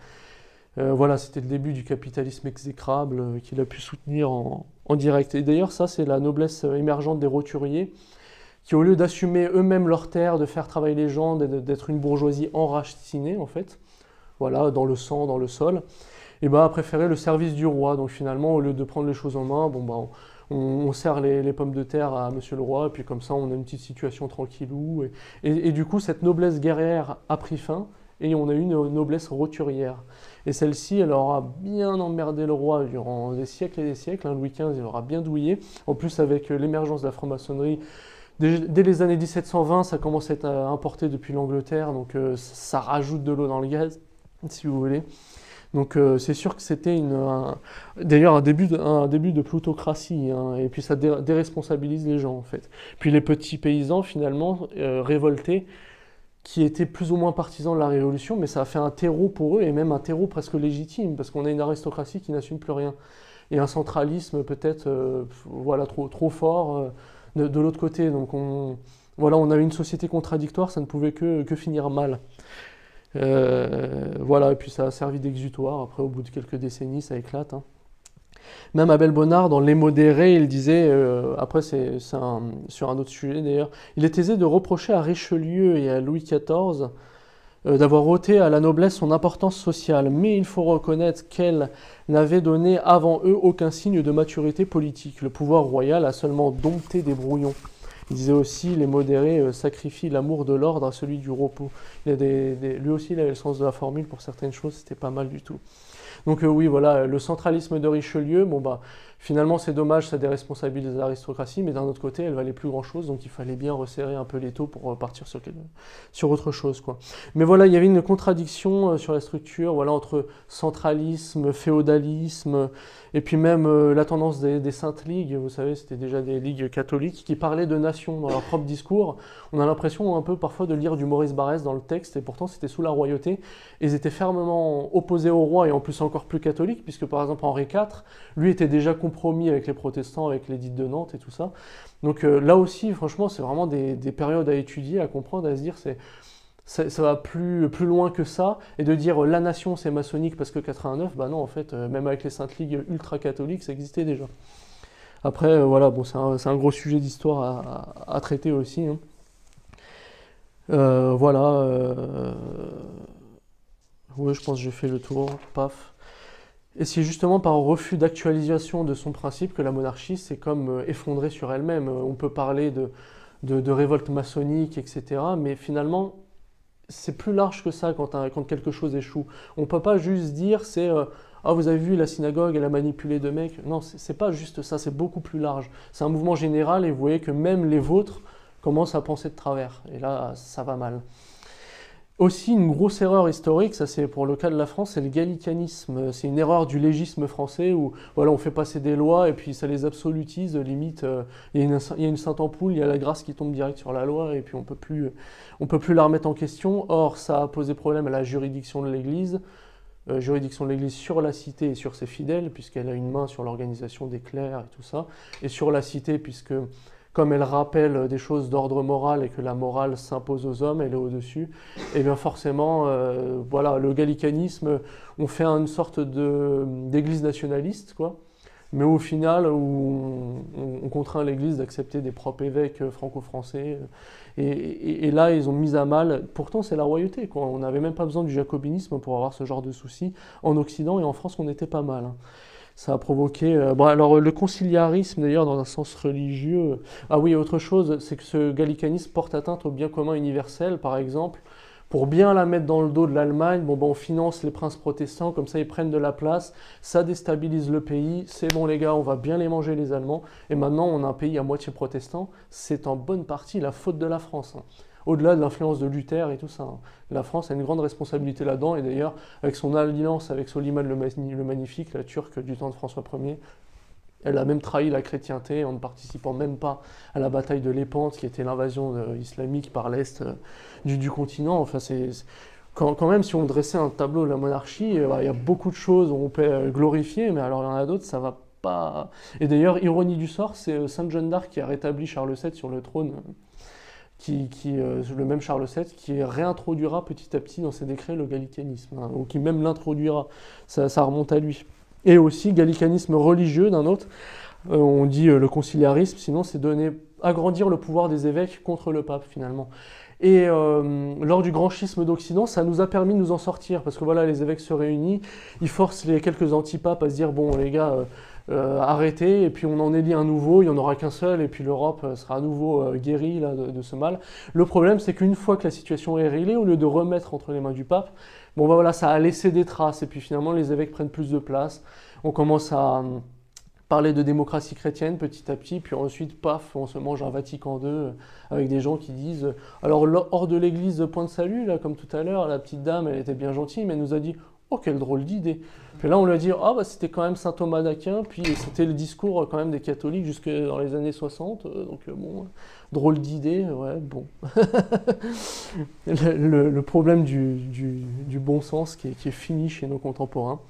Euh, voilà, c'était le début du capitalisme exécrable euh, qu'il a pu soutenir en, en direct. Et d'ailleurs, ça, c'est la noblesse émergente des roturiers, qui, au lieu d'assumer eux-mêmes leurs terres, de faire travailler les gens, d'être une bourgeoisie enracinée, en fait, voilà, dans le sang, dans le sol, et ben, a préféré le service du roi. Donc finalement, au lieu de prendre les choses en main, bon, ben, on, on sert les, les pommes de terre à monsieur le roi, et puis comme ça, on a une petite situation tranquillou. Et, et, et du coup, cette noblesse guerrière a pris fin, et on a eu une noblesse roturière. Et celle-ci, elle aura bien emmerdé le roi durant des siècles et des siècles. Hein, Louis quinze, il aura bien douillé. En plus, avec l'émergence de la franc-maçonnerie, dès, dès les années dix-sept cent vingt, ça commence à être importé depuis l'Angleterre, donc euh, ça rajoute de l'eau dans le gaz, si vous voulez. Donc euh, c'est sûr que c'était un, d'ailleurs un début de, un début de plutocratie, hein, et puis ça dé, déresponsabilise les gens, en fait. Puis les petits paysans, finalement, euh, révoltés, qui étaient plus ou moins partisans de la Révolution, mais ça a fait un terreau pour eux, et même un terreau presque légitime, parce qu'on a une aristocratie qui n'assume plus rien. Et un centralisme peut-être euh, voilà, trop, trop fort euh, de, de l'autre côté. Donc on, voilà, on avait une société contradictoire, ça ne pouvait que, que finir mal. Euh, voilà, et puis ça a servi d'exutoire, après au bout de quelques décennies ça éclate. Hein. Même Abel Bonnard, dans Les Modérés, il disait, euh, après c'est sur un autre sujet d'ailleurs, il est aisé de reprocher à Richelieu et à Louis quatorze euh, d'avoir ôté à la noblesse son importance sociale, mais il faut reconnaître qu'elle n'avait donné avant eux aucun signe de maturité politique. Le pouvoir royal a seulement dompté des brouillons. Il disait aussi, les modérés sacrifient l'amour de l'ordre à celui du repos. Il a des, des, lui aussi, il avait le sens de la formule pour certaines choses, c'était pas mal du tout. Donc euh, oui, voilà, le centralisme de Richelieu, bon bah, finalement c'est dommage, ça déresponsabilise l'aristocratie, mais d'un autre côté, elle valait plus grand-chose, donc il fallait bien resserrer un peu les taux pour partir sur, sur autre chose, quoi. Mais voilà, il y avait une contradiction euh, sur la structure, voilà, entre centralisme, féodalisme, et puis même euh, la tendance des, des saintes ligues, vous savez, c'était déjà des ligues catholiques, qui parlaient de nations dans leur propre discours. On a l'impression un peu parfois de lire du Maurice Barrès dans le texte, et pourtant c'était sous la royauté, et ils étaient fermement opposés au roi, et en plus encore plus catholique, puisque par exemple Henri quatre, lui était déjà compromis avec les protestants, avec l'édit de Nantes et tout ça. Donc euh, là aussi, franchement, c'est vraiment des, des périodes à étudier, à comprendre, à se dire, c'est, ça, ça va plus, plus loin que ça, et de dire euh, la nation c'est maçonnique parce que quatre-vingt-neuf, bah non, en fait, euh, même avec les saintes ligues ultra-catholiques, ça existait déjà. Après, euh, voilà, bon, c'est un, un gros sujet d'histoire à, à, à traiter aussi. Hein. Euh, voilà... Euh... Oui, je pense que j'ai fait le tour, paf. Et c'est justement par refus d'actualisation de son principe que la monarchie s'est comme effondrée sur elle-même. On peut parler de, de, de révolte maçonnique, et cetera. Mais finalement, c'est plus large que ça quand, quand quelque chose échoue. On ne peut pas juste dire c'est euh, ah, vous avez vu la synagogue, elle a manipulé deux mecs. Non, c'est pas juste ça, c'est beaucoup plus large. C'est un mouvement général et vous voyez que même les vôtres commencent à penser de travers. Et là, ça va mal. Aussi, une grosse erreur historique, ça c'est pour le cas de la France, c'est le gallicanisme. C'est une erreur du légisme français où voilà, on fait passer des lois et puis ça les absolutise, limite, euh, il y a une, il y a une sainte ampoule, il y a la grâce qui tombe direct sur la loi et puis on peut plus, on peut plus la remettre en question. Or, ça a posé problème à la juridiction de l'Église, euh, juridiction de l'Église sur la cité et sur ses fidèles, puisqu'elle a une main sur l'organisation des clercs et tout ça, et sur la cité, puisque... comme elle rappelle des choses d'ordre moral et que la morale s'impose aux hommes, elle est au-dessus, et bien forcément, euh, voilà, le gallicanisme, on fait une sorte d'église nationaliste, quoi, mais au final, où on, on contraint l'église d'accepter des propres évêques franco-français, et, et, et là, ils ont mis à mal, pourtant c'est la royauté, quoi, on n'avait même pas besoin du jacobinisme pour avoir ce genre de soucis, en Occident et en France, on était pas mal, hein. Ça a provoqué... Euh, bon, alors, le conciliarisme, d'ailleurs, dans un sens religieux... Ah oui, autre chose, c'est que ce gallicanisme porte atteinte au bien commun universel, par exemple. Pour bien la mettre dans le dos de l'Allemagne, bon, ben, on finance les princes protestants, comme ça, ils prennent de la place, ça déstabilise le pays, c'est bon, les gars, on va bien les manger, les Allemands, et maintenant, on a un pays à moitié protestant, c'est en bonne partie la faute de la France, hein. Au-delà de l'influence de Luther et tout ça. La France a une grande responsabilité là-dedans, et d'ailleurs, avec son alliance avec Soliman le Magnifique, la Turque du temps de François premier, elle a même trahi la chrétienté en ne participant même pas à la bataille de Lépante, qui était l'invasion islamique par l'Est du, du continent. Enfin, c'est... Quand, quand même, si on dressait un tableau de la monarchie, il bah, y a beaucoup de choses où on peut glorifier, mais alors il y en a d'autres, ça va pas... Et d'ailleurs, ironie du sort, c'est Sainte Jeanne d'Arc qui a rétabli Charles sept sur le trône... Qui, qui, euh, le même Charles sept, qui réintroduira petit à petit dans ses décrets le gallicanisme, hein, ou qui même l'introduira, ça, ça remonte à lui. Et aussi, gallicanisme religieux d'un autre, euh, on dit euh, le conciliarisme, sinon c'est donner agrandir le pouvoir des évêques contre le pape finalement. Et euh, lors du grand schisme d'Occident, ça nous a permis de nous en sortir, parce que voilà, les évêques se réunissent, ils forcent les quelques antipapes à se dire « bon les gars, euh, euh, arrêtez, et puis on en élit un nouveau, il n'y en aura qu'un seul, et puis l'Europe sera à nouveau euh, guérie là, de, de ce mal ». Le problème, c'est qu'une fois que la situation est réglée, au lieu de remettre entre les mains du pape, bon bah voilà, ça a laissé des traces, et puis finalement les évêques prennent plus de place, on commence à parler de démocratie chrétienne petit à petit, puis ensuite, paf, on se mange un Vatican deux avec des gens qui disent « alors hors de l'église, point de salut, là, comme tout à l'heure, la petite dame, elle était bien gentille, mais elle nous a dit « oh, quelle drôle d'idée !» Puis là, on lui a dit « ah, bah, c'était quand même saint Thomas d'Aquin, puis c'était le discours quand même des catholiques jusque dans les années soixante, donc bon, drôle d'idée, ouais, bon. » le, le, le problème du, du, du bon sens qui est, qui est fini chez nos contemporains.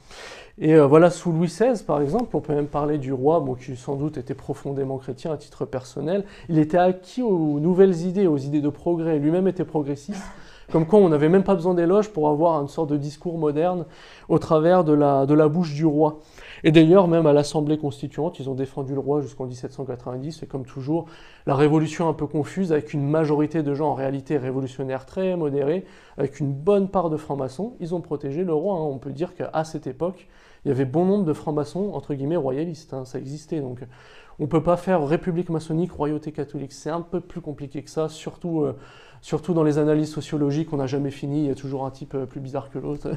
Et euh, voilà, sous Louis seize, par exemple, on peut même parler du roi, bon, qui sans doute était profondément chrétien à titre personnel. Il était acquis aux nouvelles idées, aux idées de progrès. Lui-même était progressiste, comme quoi on n'avait même pas besoin d'éloges pour avoir une sorte de discours moderne au travers de la, de la bouche du roi. Et d'ailleurs, même à l'Assemblée constituante, ils ont défendu le roi jusqu'en dix-sept cent quatre-vingt-dix, et comme toujours, la révolution un peu confuse, avec une majorité de gens en réalité révolutionnaires très modérés, avec une bonne part de francs-maçons, ils ont protégé le roi, hein. On peut dire qu'à cette époque, il y avait bon nombre de francs-maçons, entre guillemets, royalistes, hein, ça existait, donc on ne peut pas faire république maçonnique, royauté catholique, c'est un peu plus compliqué que ça, surtout, euh, surtout dans les analyses sociologiques, on n'a jamais fini, il y a toujours un type plus bizarre que l'autre,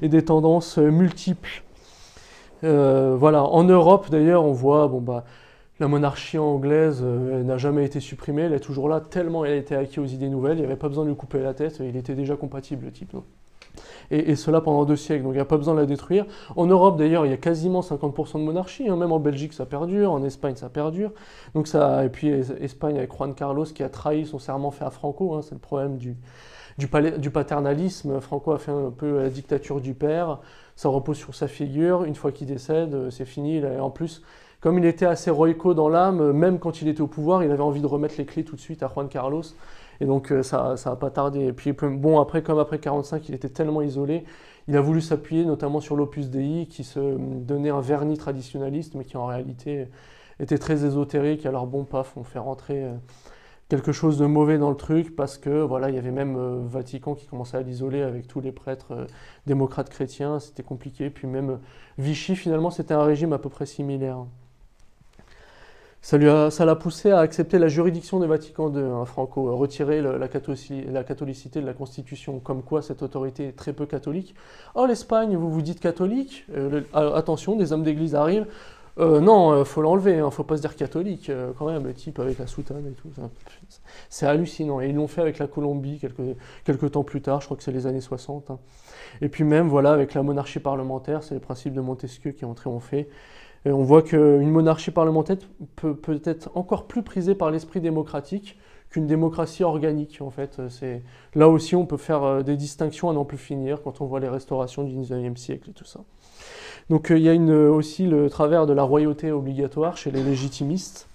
et des tendances multiples. Euh, voilà, en Europe d'ailleurs, on voit, bon bah, la monarchie anglaise euh, n'a jamais été supprimée, elle est toujours là, tellement elle a été acquise aux idées nouvelles, il n'y avait pas besoin de lui couper la tête, il était déjà compatible le type, non ? Et, et cela pendant deux siècles, donc il n'y a pas besoin de la détruire. En Europe d'ailleurs, il y a quasiment cinquante pour cent de monarchie, hein, même en Belgique ça perdure, en Espagne ça perdure, donc ça, et puis Espagne avec Juan Carlos qui a trahi son serment fait à Franco, hein, c'est le problème du, du, palais, du paternalisme, Franco a fait un peu la dictature du père, ça repose sur sa figure, une fois qu'il décède, c'est fini, là, et en plus, comme il était assez roïco dans l'âme, même quand il était au pouvoir, il avait envie de remettre les clés tout de suite à Juan Carlos. Et donc ça n'a pas tardé. Et puis bon, après, comme après quarante-cinq, il était tellement isolé, il a voulu s'appuyer notamment sur l'Opus Dei, qui se donnait un vernis traditionnaliste, mais qui en réalité était très ésotérique. Alors bon, paf, on fait rentrer quelque chose de mauvais dans le truc, parce que voilà, il y avait même euh, Vatican qui commençait à l'isoler avec tous les prêtres euh, démocrates chrétiens, c'était compliqué. Puis même euh, Vichy, finalement, c'était un régime à peu près similaire. Ça l'a poussé à accepter la juridiction de Vatican deux, hein, Franco, retirer le, la, catholici, la catholicité de la Constitution, comme quoi cette autorité est très peu catholique. Oh, l'Espagne, vous vous dites catholique, euh, le, attention, des hommes d'église arrivent, euh, non, il euh, faut l'enlever, il hein, ne faut pas se dire catholique, euh, quand même, le type avec la soutane et tout, c'est hallucinant. Et ils l'ont fait avec la Colombie quelques, quelques temps plus tard, je crois que c'est les années soixante. Hein. Et puis même, voilà, avec la monarchie parlementaire, c'est les principes de Montesquieu qui ont triomphé. Et on voit qu'une monarchie parlementaire peut, peut être encore plus prisée par l'esprit démocratique qu'une démocratie organique, en fait. Là aussi, on peut faire des distinctions à n'en plus finir quand on voit les restaurations du dix-neuvième siècle et tout ça. Donc il y a une, aussi le travers de la royauté obligatoire chez les légitimistes.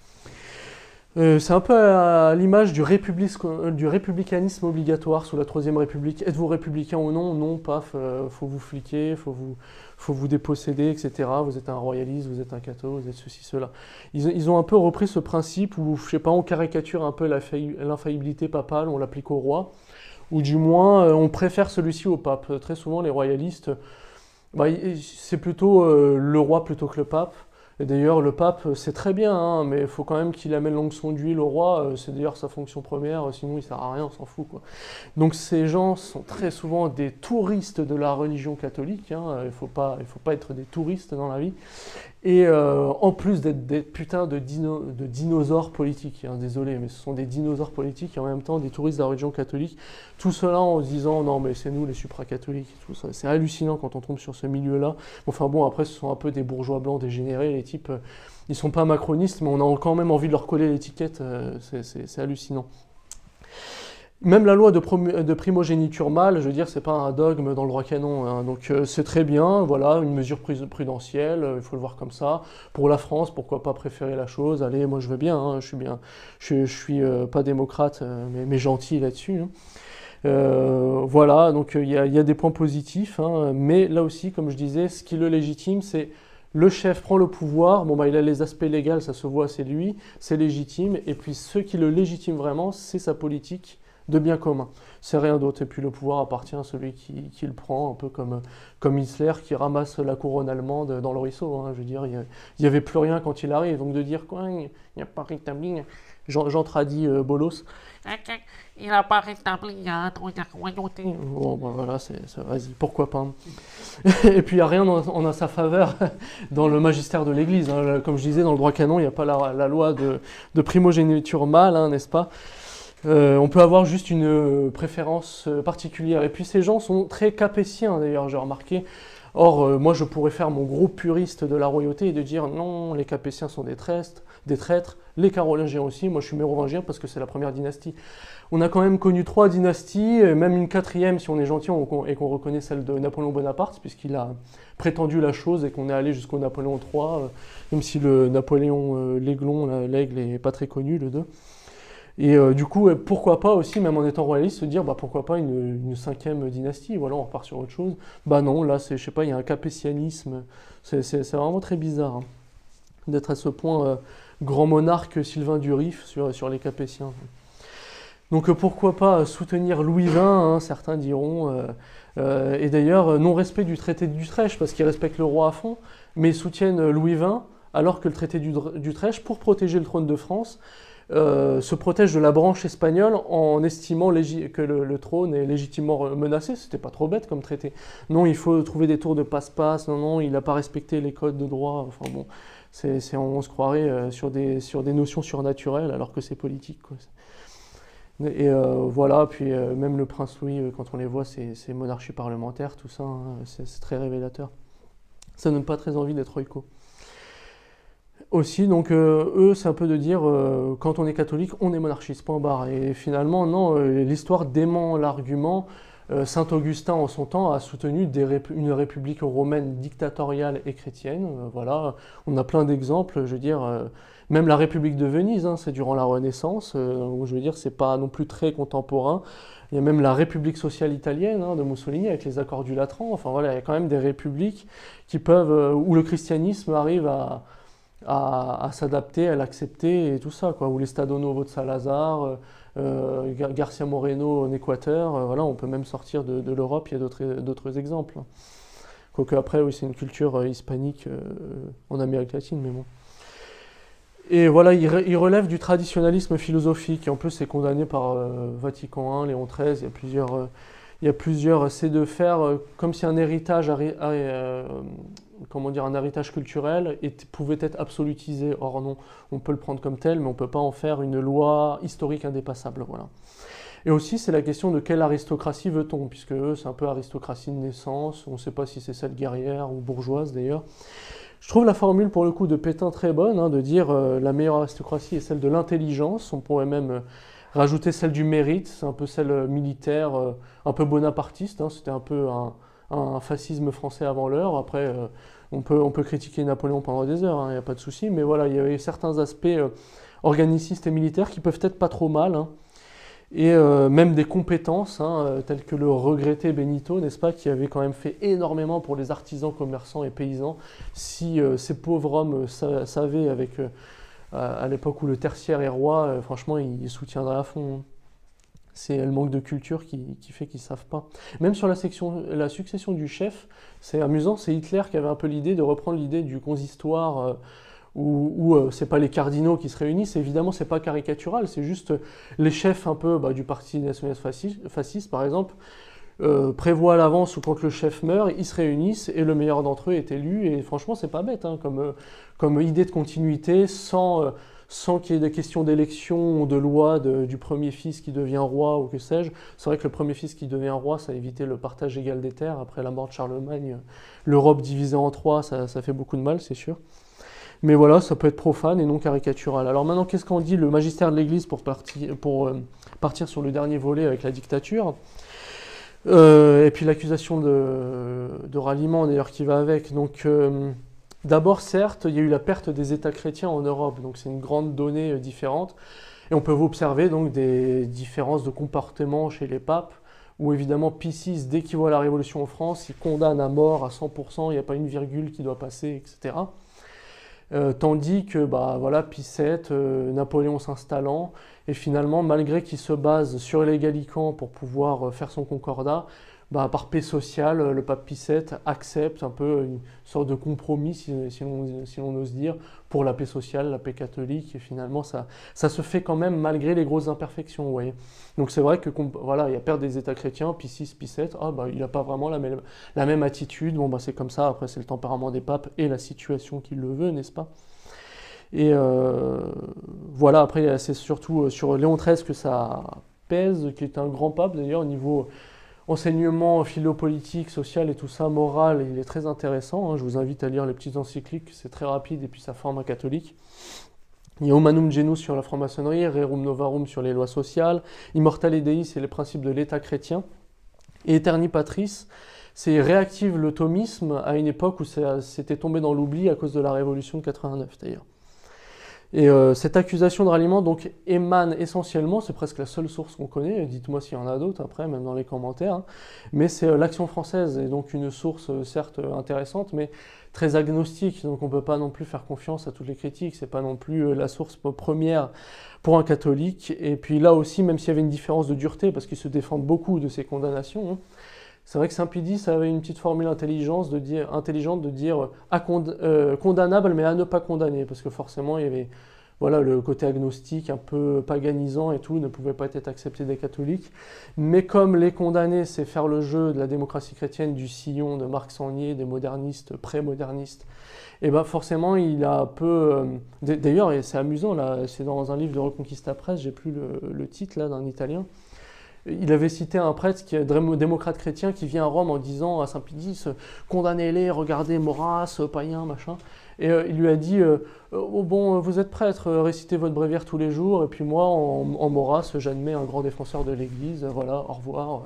Euh, c'est un peu à l'image du, du républicanisme obligatoire sous la Troisième République. Êtes-vous républicain ou non? Non, paf, euh, faut vous fliquer, faut vous, faut vous déposséder, et cetera. Vous êtes un royaliste, vous êtes un catho, vous êtes ceci, cela. Ils, ils ont un peu repris ce principe où, je sais pas, on caricature un peu l'infaillibilité papale, on l'applique au roi, ou du moins, on préfère celui-ci au pape. Très souvent, les royalistes, bah, c'est plutôt euh, le roi plutôt que le pape. Et d'ailleurs, le pape, c'est très bien, hein, mais il faut quand même qu'il amène l'onction d'huile au roi, c'est d'ailleurs sa fonction première, sinon il sert à rien, on s'en fout, quoi. Donc ces gens sont très souvent des touristes de la religion catholique, hein, il faut pas, il faut pas être des touristes dans la vie, et euh, en plus d'être des putains de, dino, de dinosaures politiques, hein, désolé, mais ce sont des dinosaures politiques, et en même temps des touristes de la religion catholique, tout cela en se disant, non mais c'est nous les supracatholiques, c'est hallucinant quand on tombe sur ce milieu-là, enfin bon, après ce sont un peu des bourgeois blancs dégénérés, les types, ils sont pas macronistes, mais on a quand même envie de leur coller l'étiquette, c'est hallucinant. Même la loi de, de primogéniture mâle, je veux dire, c'est pas un dogme dans le droit canon, hein. Donc euh, c'est très bien, voilà, une mesure prudentielle, euh, il faut le voir comme ça. Pour la France, pourquoi pas préférer la chose, allez, moi je veux bien, hein, je suis bien, je, je suis euh, pas démocrate, euh, mais, mais gentil là-dessus, hein. Euh, voilà, donc il y a, y a des points positifs, hein, mais là aussi, comme je disais, ce qui le légitime, c'est Le chef prend le pouvoir, bon bah, il a les aspects légaux, ça se voit, c'est lui, c'est légitime. Et puis ce qui le légitime vraiment, c'est sa politique de bien commun. C'est rien d'autre. Et puis le pouvoir appartient à celui qui, qui le prend, un peu comme, comme Hitler qui ramasse la couronne allemande dans le ruisseau. Hein. Je veux dire, il n'y avait plus rien quand il arrive. Donc de dire quoi, il n'y a pas rétabli, Jean, Jean Tradi euh, Bolos, il n'a pas rétabli, il y a un truc de royauté. Bon, ben voilà, vas-y, pourquoi pas. Et puis il n'y a rien en, en sa faveur dans le magistère de l'Église. Hein. Comme je disais, dans le droit canon, il n'y a pas la, la loi de, de primogéniture mâle, hein, n'est-ce pas? Euh, on peut avoir juste une euh, préférence euh, particulière. Et puis ces gens sont très capétiens, d'ailleurs, j'ai remarqué. Or, euh, moi, je pourrais faire mon gros puriste de la royauté et de dire non, les Capétiens sont des traîtres, des traîtres, les Carolingiens aussi. Moi, je suis mérovingien parce que c'est la première dynastie. On a quand même connu trois dynasties, et même une quatrième si on est gentil on, et qu'on reconnaît celle de Napoléon Bonaparte, puisqu'il a prétendu la chose et qu'on est allé jusqu'au Napoléon trois, euh, même si le Napoléon euh, l'aiglon, l'aigle, n'est pas très connu, le deux. Et euh, du coup, pourquoi pas aussi, même en étant royaliste, se dire bah, pourquoi pas une, une cinquième dynastie, voilà, on repart sur autre chose. Bah non, là, je sais pas, il y a un capétianisme, c'est vraiment très bizarre hein, d'être à ce point euh, grand monarque Sylvain Durif sur, sur les Capétiens. Donc euh, pourquoi pas soutenir Louis vingt, hein, certains diront, euh, euh, et d'ailleurs, non-respect du traité d'Utrecht, parce qu'ils respectent le roi à fond, mais soutiennent Louis vingt, alors que le traité d'Utrecht, pour protéger le trône de France, Euh, se protège de la branche espagnole en estimant que le, le trône est légitimement menacé. C'était pas trop bête comme traité. Non, il faut trouver des tours de passe-passe. Non, non, il n'a pas respecté les codes de droit. Enfin bon, c'est, c'est, on, on se croirait euh, sur, des, sur des notions surnaturelles alors que c'est politique, quoi. Et euh, voilà, puis euh, même le prince Louis, euh, quand on les voit, c'est monarchie parlementaire, tout ça, hein, c'est très révélateur. Ça donne pas très envie d'être royco. Aussi, donc euh, eux, c'est un peu de dire, euh, quand on est catholique, on est monarchiste, point barre. Et finalement, non, euh, l'histoire dément l'argument. Euh, Saint Augustin, en son temps, a soutenu des rép une république romaine dictatoriale et chrétienne. Euh, voilà, on a plein d'exemples, je veux dire, euh, même la République de Venise, hein, c'est durant la Renaissance, euh, je veux dire, c'est pas non plus très contemporain. Il y a même la République sociale italienne hein, de Mussolini avec les accords du Latran. Enfin voilà, il y a quand même des républiques qui peuvent, euh, où le christianisme arrive à... à, à s'adapter, à l'accepter et tout ça, quoi. Ou les Estado Novo de Salazar, euh, Gar Garcia Moreno en Équateur, euh, voilà, on peut même sortir de, de l'Europe, il y a d'autres exemples. Quoique après, oui, c'est une culture euh, hispanique euh, en Amérique latine, mais bon. Et voilà, il, re il relève du traditionnalisme philosophique, et en plus c'est condamné par euh, Vatican un, Léon treize, il y a plusieurs... Euh, Il y a plusieurs, c'est de faire euh, comme si un héritage, euh, comment dire, un héritage culturel était, pouvait être absolutisé. Or non, on peut le prendre comme tel, mais on ne peut pas en faire une loi historique indépassable. Voilà. Et aussi, c'est la question de quelle aristocratie veut-on, puisque eux, c'est un peu aristocratie de naissance, on ne sait pas si c'est celle guerrière ou bourgeoise d'ailleurs. Je trouve la formule pour le coup de Pétain très bonne, hein, de dire euh, la meilleure aristocratie est celle de l'intelligence, on pourrait même... Euh, Rajouter celle du mérite, c'est un peu celle militaire, euh, un peu bonapartiste, hein, c'était un peu un, un fascisme français avant l'heure. Après, euh, on peut, on peut critiquer Napoléon pendant des heures, il hein, n'y a pas de souci, mais voilà, il y avait certains aspects euh, organicistes et militaires qui peuvent être pas trop mal, hein, et euh, même des compétences, hein, telles que le regretté Benito, n'est-ce pas, qui avait quand même fait énormément pour les artisans, commerçants et paysans. Si euh, ces pauvres hommes euh, sa savaient avec... Euh, à l'époque où le tertiaire est roi, franchement, il soutiendrait à fond. C'est le manque de culture qui, qui fait qu'ils ne savent pas. Même sur la, section, la succession du chef, c'est amusant, c'est Hitler qui avait un peu l'idée de reprendre l'idée du consistoire euh, où, où euh, ce n'est pas les cardinaux qui se réunissent. Évidemment, ce n'est pas caricatural, c'est juste les chefs un peu bah, du parti national fasciste, par exemple, Euh, prévoit à l'avance ou quand le chef meurt, ils se réunissent et le meilleur d'entre eux est élu. Et franchement, c'est pas bête hein, comme, euh, comme idée de continuité, sans, euh, sans qu'il y ait des questions d'élection ou de loi de, du premier fils qui devient roi ou que sais-je. C'est vrai que le premier fils qui devient roi, ça a évité le partage égal des terres. Après la mort de Charlemagne, l'Europe divisée en trois, ça, ça fait beaucoup de mal, c'est sûr. Mais voilà, ça peut être profane et non caricatural. Alors maintenant, qu'est-ce qu'en dit le magistère de l'Église pour, parti, pour euh, partir sur le dernier volet avec la dictature ? Euh, et puis l'accusation de, de ralliement d'ailleurs qui va avec. Donc euh, d'abord certes, il y a eu la perte des États chrétiens en Europe, donc c'est une grande donnée euh, différente. Et on peut observer donc des différences de comportement chez les papes où évidemment P six, dès qu'il voit la révolution en France, il condamne à mort à cent pour cent, il n'y a pas une virgule qui doit passer, et cetera. Euh, tandis que bah, voilà, P sept, euh, Napoléon s'installant, et finalement, malgré qu'il se base sur les Gallicans pour pouvoir euh, faire son concordat, bah, par paix sociale, le pape Pie sept accepte un peu une sorte de compromis, si, si l'on si l'on ose dire, pour la paix sociale, la paix catholique, et finalement ça, ça se fait quand même malgré les grosses imperfections, vous voyez. Donc c'est vrai que voilà, il y a perte des États chrétiens, Pie six, Pie sept, ah, bah, il n'a pas vraiment la même, la même attitude, bon bah c'est comme ça, après c'est le tempérament des papes et la situation qui le veut, n'est-ce pas? Et euh, voilà, après c'est surtout sur Léon treize que ça pèse, qui est un grand pape d'ailleurs au niveau enseignement philo-politique, social et tout ça, moral, il est très intéressant. Hein. Je vous invite à lire les petites encycliques, c'est très rapide et puis ça forme un catholique. Il y a Humanum Genus sur la franc-maçonnerie, Rerum Novarum sur les lois sociales, Immortale Dei, c'est les principes de l'État chrétien, et Aeterni Patris, c'est réactive le thomisme à une époque où c'était tombé dans l'oubli à cause de la révolution de quatre-vingt-neuf d'ailleurs. Et euh, cette accusation de ralliement donc, émane essentiellement, c'est presque la seule source qu'on connaît, dites-moi s'il y en a d'autres après, même dans les commentaires, hein, mais c'est euh, l'Action française, et donc une source euh, certes intéressante, mais très agnostique, donc on ne peut pas non plus faire confiance à toutes les critiques, c'est pas non plus euh, la source première pour un catholique, et puis là aussi, même s'il y avait une différence de dureté, parce qu'ils se défendent beaucoup de ces condamnations, hein, c'est vrai que Saint-Pédis avait une petite formule intelligente de dire, intelligente de dire à cond euh, condamnable mais à ne pas condamner, parce que forcément il y avait voilà, le côté agnostique, un peu paganisant et tout, ne pouvait pas être accepté des catholiques. Mais comme les condamner, c'est faire le jeu de la démocratie chrétienne, du sillon de Marc Sangnier, des modernistes, pré-modernistes, et bien forcément il a un peu... Euh, D'ailleurs, c'est amusant, là, c'est dans un livre de Reconquista Presse, j'ai plus le, le titre là d'un italien, il avait cité un prêtre, qui est démocrate chrétien, qui vient à Rome en disant à Saint-Pédis « Condamnez-les, regardez Maurras, païen, machin ». Et euh, il lui a dit euh, oh, bon, vous êtes prêtre, récitez votre bréviaire tous les jours, et puis moi, en, en Maurras, j'admets un grand défenseur de l'Église, voilà, au revoir ».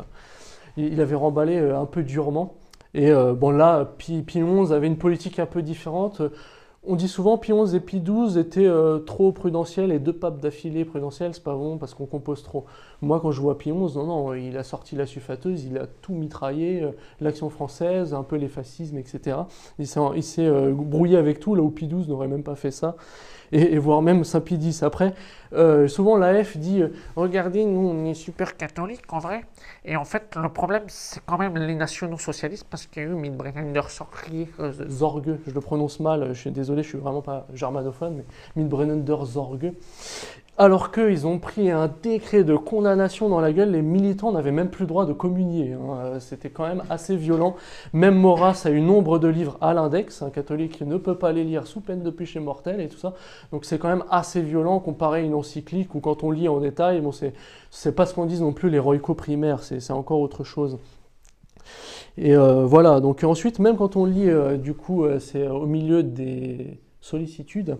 Il, il avait remballé euh, un peu durement. Et euh, bon là, Pie onze avait une politique un peu différente. On dit souvent Pie onze et Pie douze étaient euh, trop prudentiels et deux papes d'affilée prudentiels, c'est pas bon parce qu'on compose trop. Moi quand je vois Pie onze, non, non, il a sorti la suffateuse, il a tout mitraillé, euh, l'Action française, un peu les fascismes, et cetera. Il s'est euh, brouillé avec tout, là où Pie douze n'aurait même pas fait ça, et, et voire même Saint-Pédis. Après, euh, souvent l'A F dit euh, « Regardez, nous on est super catholiques en vrai, et en fait le problème c'est quand même les nationaux socialistes parce qu'il y a eu Midbrenner, Zorge, Zorge, je le prononce mal, je suis désolé. Désolé, je suis vraiment pas germanophone, mais Midbrenner, Zorge. Alors qu'ils ont pris un décret de condamnation dans la gueule, les militants n'avaient même plus le droit de communier. Hein. C'était quand même assez violent. Même Maurras a eu nombre de livres à l'index. Un catholique ne peut pas les lire sous peine de péché mortel et tout ça. Donc c'est quand même assez violent comparé à une encyclique où quand on lit en détail, bon, c'est pas ce qu'on dit non plus les roïcos primaires, c'est encore autre chose. Et euh, voilà, donc ensuite, même quand on lit, euh, du coup, euh, c'est au milieu des sollicitudes,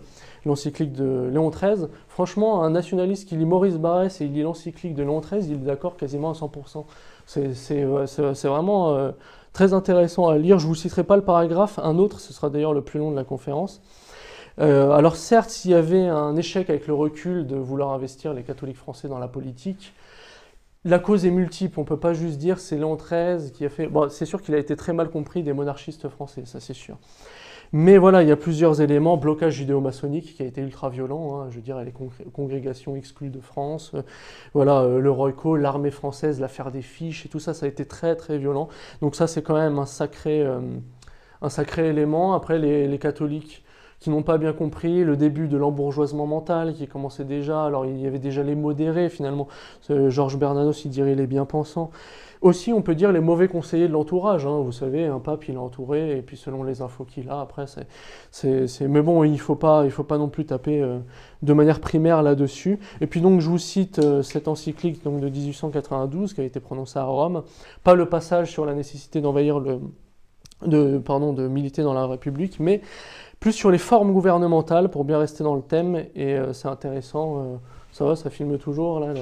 l'encyclique de Léon treize, franchement, un nationaliste qui lit Maurice Barrès et il lit l'encyclique de Léon treize, il est d'accord quasiment à cent pour cent. C'est vraiment euh, très intéressant à lire. Je ne vous citerai pas le paragraphe, un autre, ce sera d'ailleurs le plus long de la conférence. Euh, alors certes, s'il y avait un échec avec le recul de vouloir investir les catholiques français dans la politique, la cause est multiple, on ne peut pas juste dire c'est Léon treize qui a fait... Bon, c'est sûr qu'il a été très mal compris des monarchistes français, ça c'est sûr. Mais voilà, il y a plusieurs éléments, blocage judéo-maçonnique qui a été ultra violent, hein, je veux dire, les congrégations exclues de France, euh, voilà, euh, le Royco, l'armée française, l'affaire des fiches, et tout ça, ça a été très très violent. Donc ça c'est quand même un sacré, euh, un sacré élément. Après les, les catholiques... qui n'ont pas bien compris le début de l'embourgeoisement mental qui commençait déjà, alors il y avait déjà les modérés finalement, Georges Bernanos il dirait les bien-pensants. Aussi on peut dire les mauvais conseillers de l'entourage, hein. Vous savez un pape il est entouré et puis selon les infos qu'il a après c'est... Mais bon il ne faut pas, il faut pas non plus taper euh, de manière primaire là-dessus. Et puis donc je vous cite euh, cette encyclique donc, de mille huit cent quatre-vingt-douze qui a été prononcée à Rome, pas le passage sur la nécessité d'envahir le... De, pardon, de militer dans la République, mais plus sur les formes gouvernementales, pour bien rester dans le thème, et euh, c'est intéressant, euh, ça va, ça filme toujours, là, là.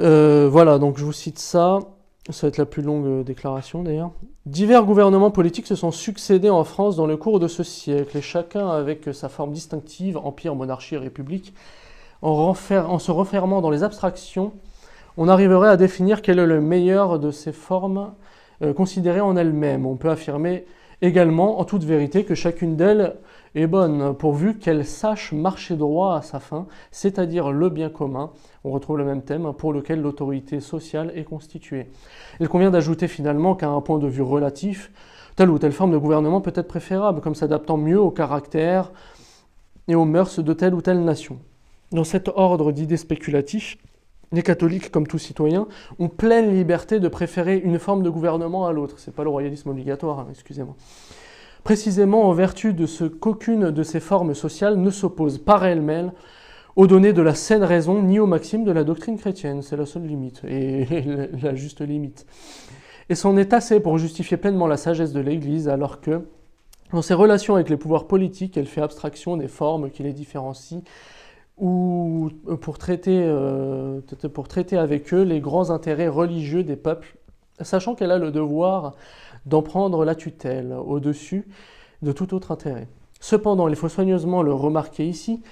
Euh, voilà, donc je vous cite ça, ça va être la plus longue déclaration d'ailleurs. « Divers gouvernements politiques se sont succédés en France dans le cours de ce siècle, et chacun avec sa forme distinctive, empire, monarchie, république, en, en se renfermant dans les abstractions, on arriverait à définir quelle est la meilleure de ces formes euh, considérées en elles-mêmes. On peut affirmer également en toute vérité que chacune d'elles est bonne, pourvu qu'elle sache marcher droit à sa fin, c'est-à-dire le bien commun. On retrouve le même thème pour lequel l'autorité sociale est constituée. Il convient d'ajouter finalement qu'à un point de vue relatif, telle ou telle forme de gouvernement peut être préférable, comme s'adaptant mieux au caractère et aux mœurs de telle ou telle nation. Dans cet ordre d'idées spéculatif, les catholiques, comme tous citoyens, ont pleine liberté de préférer une forme de gouvernement à l'autre. C'est pas le royalisme obligatoire, hein, excusez-moi. Précisément en vertu de ce qu'aucune de ces formes sociales ne s'oppose par elle-même aux données de la saine raison ni aux maximes de la doctrine chrétienne. C'est la seule limite, et la juste limite. Et c'en est assez pour justifier pleinement la sagesse de l'Église, alors que, dans ses relations avec les pouvoirs politiques, elle fait abstraction des formes qui les différencient, ou pour traiter, euh, pour traiter avec eux les grands intérêts religieux des peuples, sachant qu'elle a le devoir d'en prendre la tutelle au-dessus de tout autre intérêt. Cependant, il faut soigneusement le remarquer ici,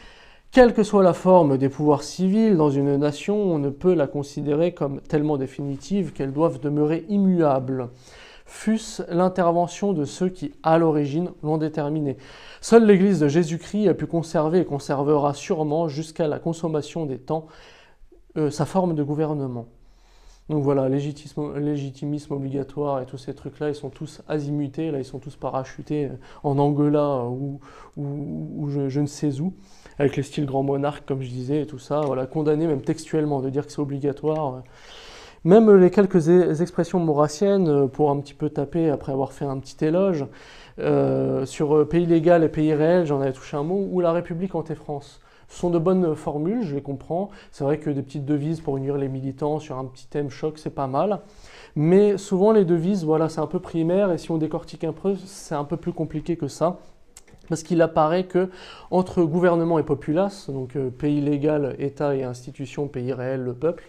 quelle que soit la forme des pouvoirs civils dans une nation, on ne peut la considérer comme tellement définitive qu'elles doivent demeurer immuables, fût-ce l'intervention de ceux qui, à l'origine, l'ont déterminée. Seule l'Église de Jésus-Christ a pu conserver et conservera sûrement jusqu'à la consommation des temps euh, sa forme de gouvernement. Donc voilà, légitisme, légitimisme obligatoire et tous ces trucs-là, ils sont tous azimutés, là, ils sont tous parachutés en Angola ou, ou, ou je, je ne sais où, avec les styles grand monarque, comme je disais, et tout ça, voilà, condamné même textuellement, de dire que c'est obligatoire. Ouais. Même les quelques expressions maurassiennes, pour un petit peu taper après avoir fait un petit éloge, euh, sur pays légal et pays réel, j'en avais touché un mot, ou la République anté-France. Ce sont de bonnes formules, je les comprends. C'est vrai que des petites devises pour unir les militants sur un petit thème choc, c'est pas mal. Mais souvent, les devises, voilà, c'est un peu primaire, et si on décortique un peu, c'est un peu plus compliqué que ça. Parce qu'il apparaît que entre gouvernement et populace, donc euh, pays légal, État et institution, pays réel, le peuple,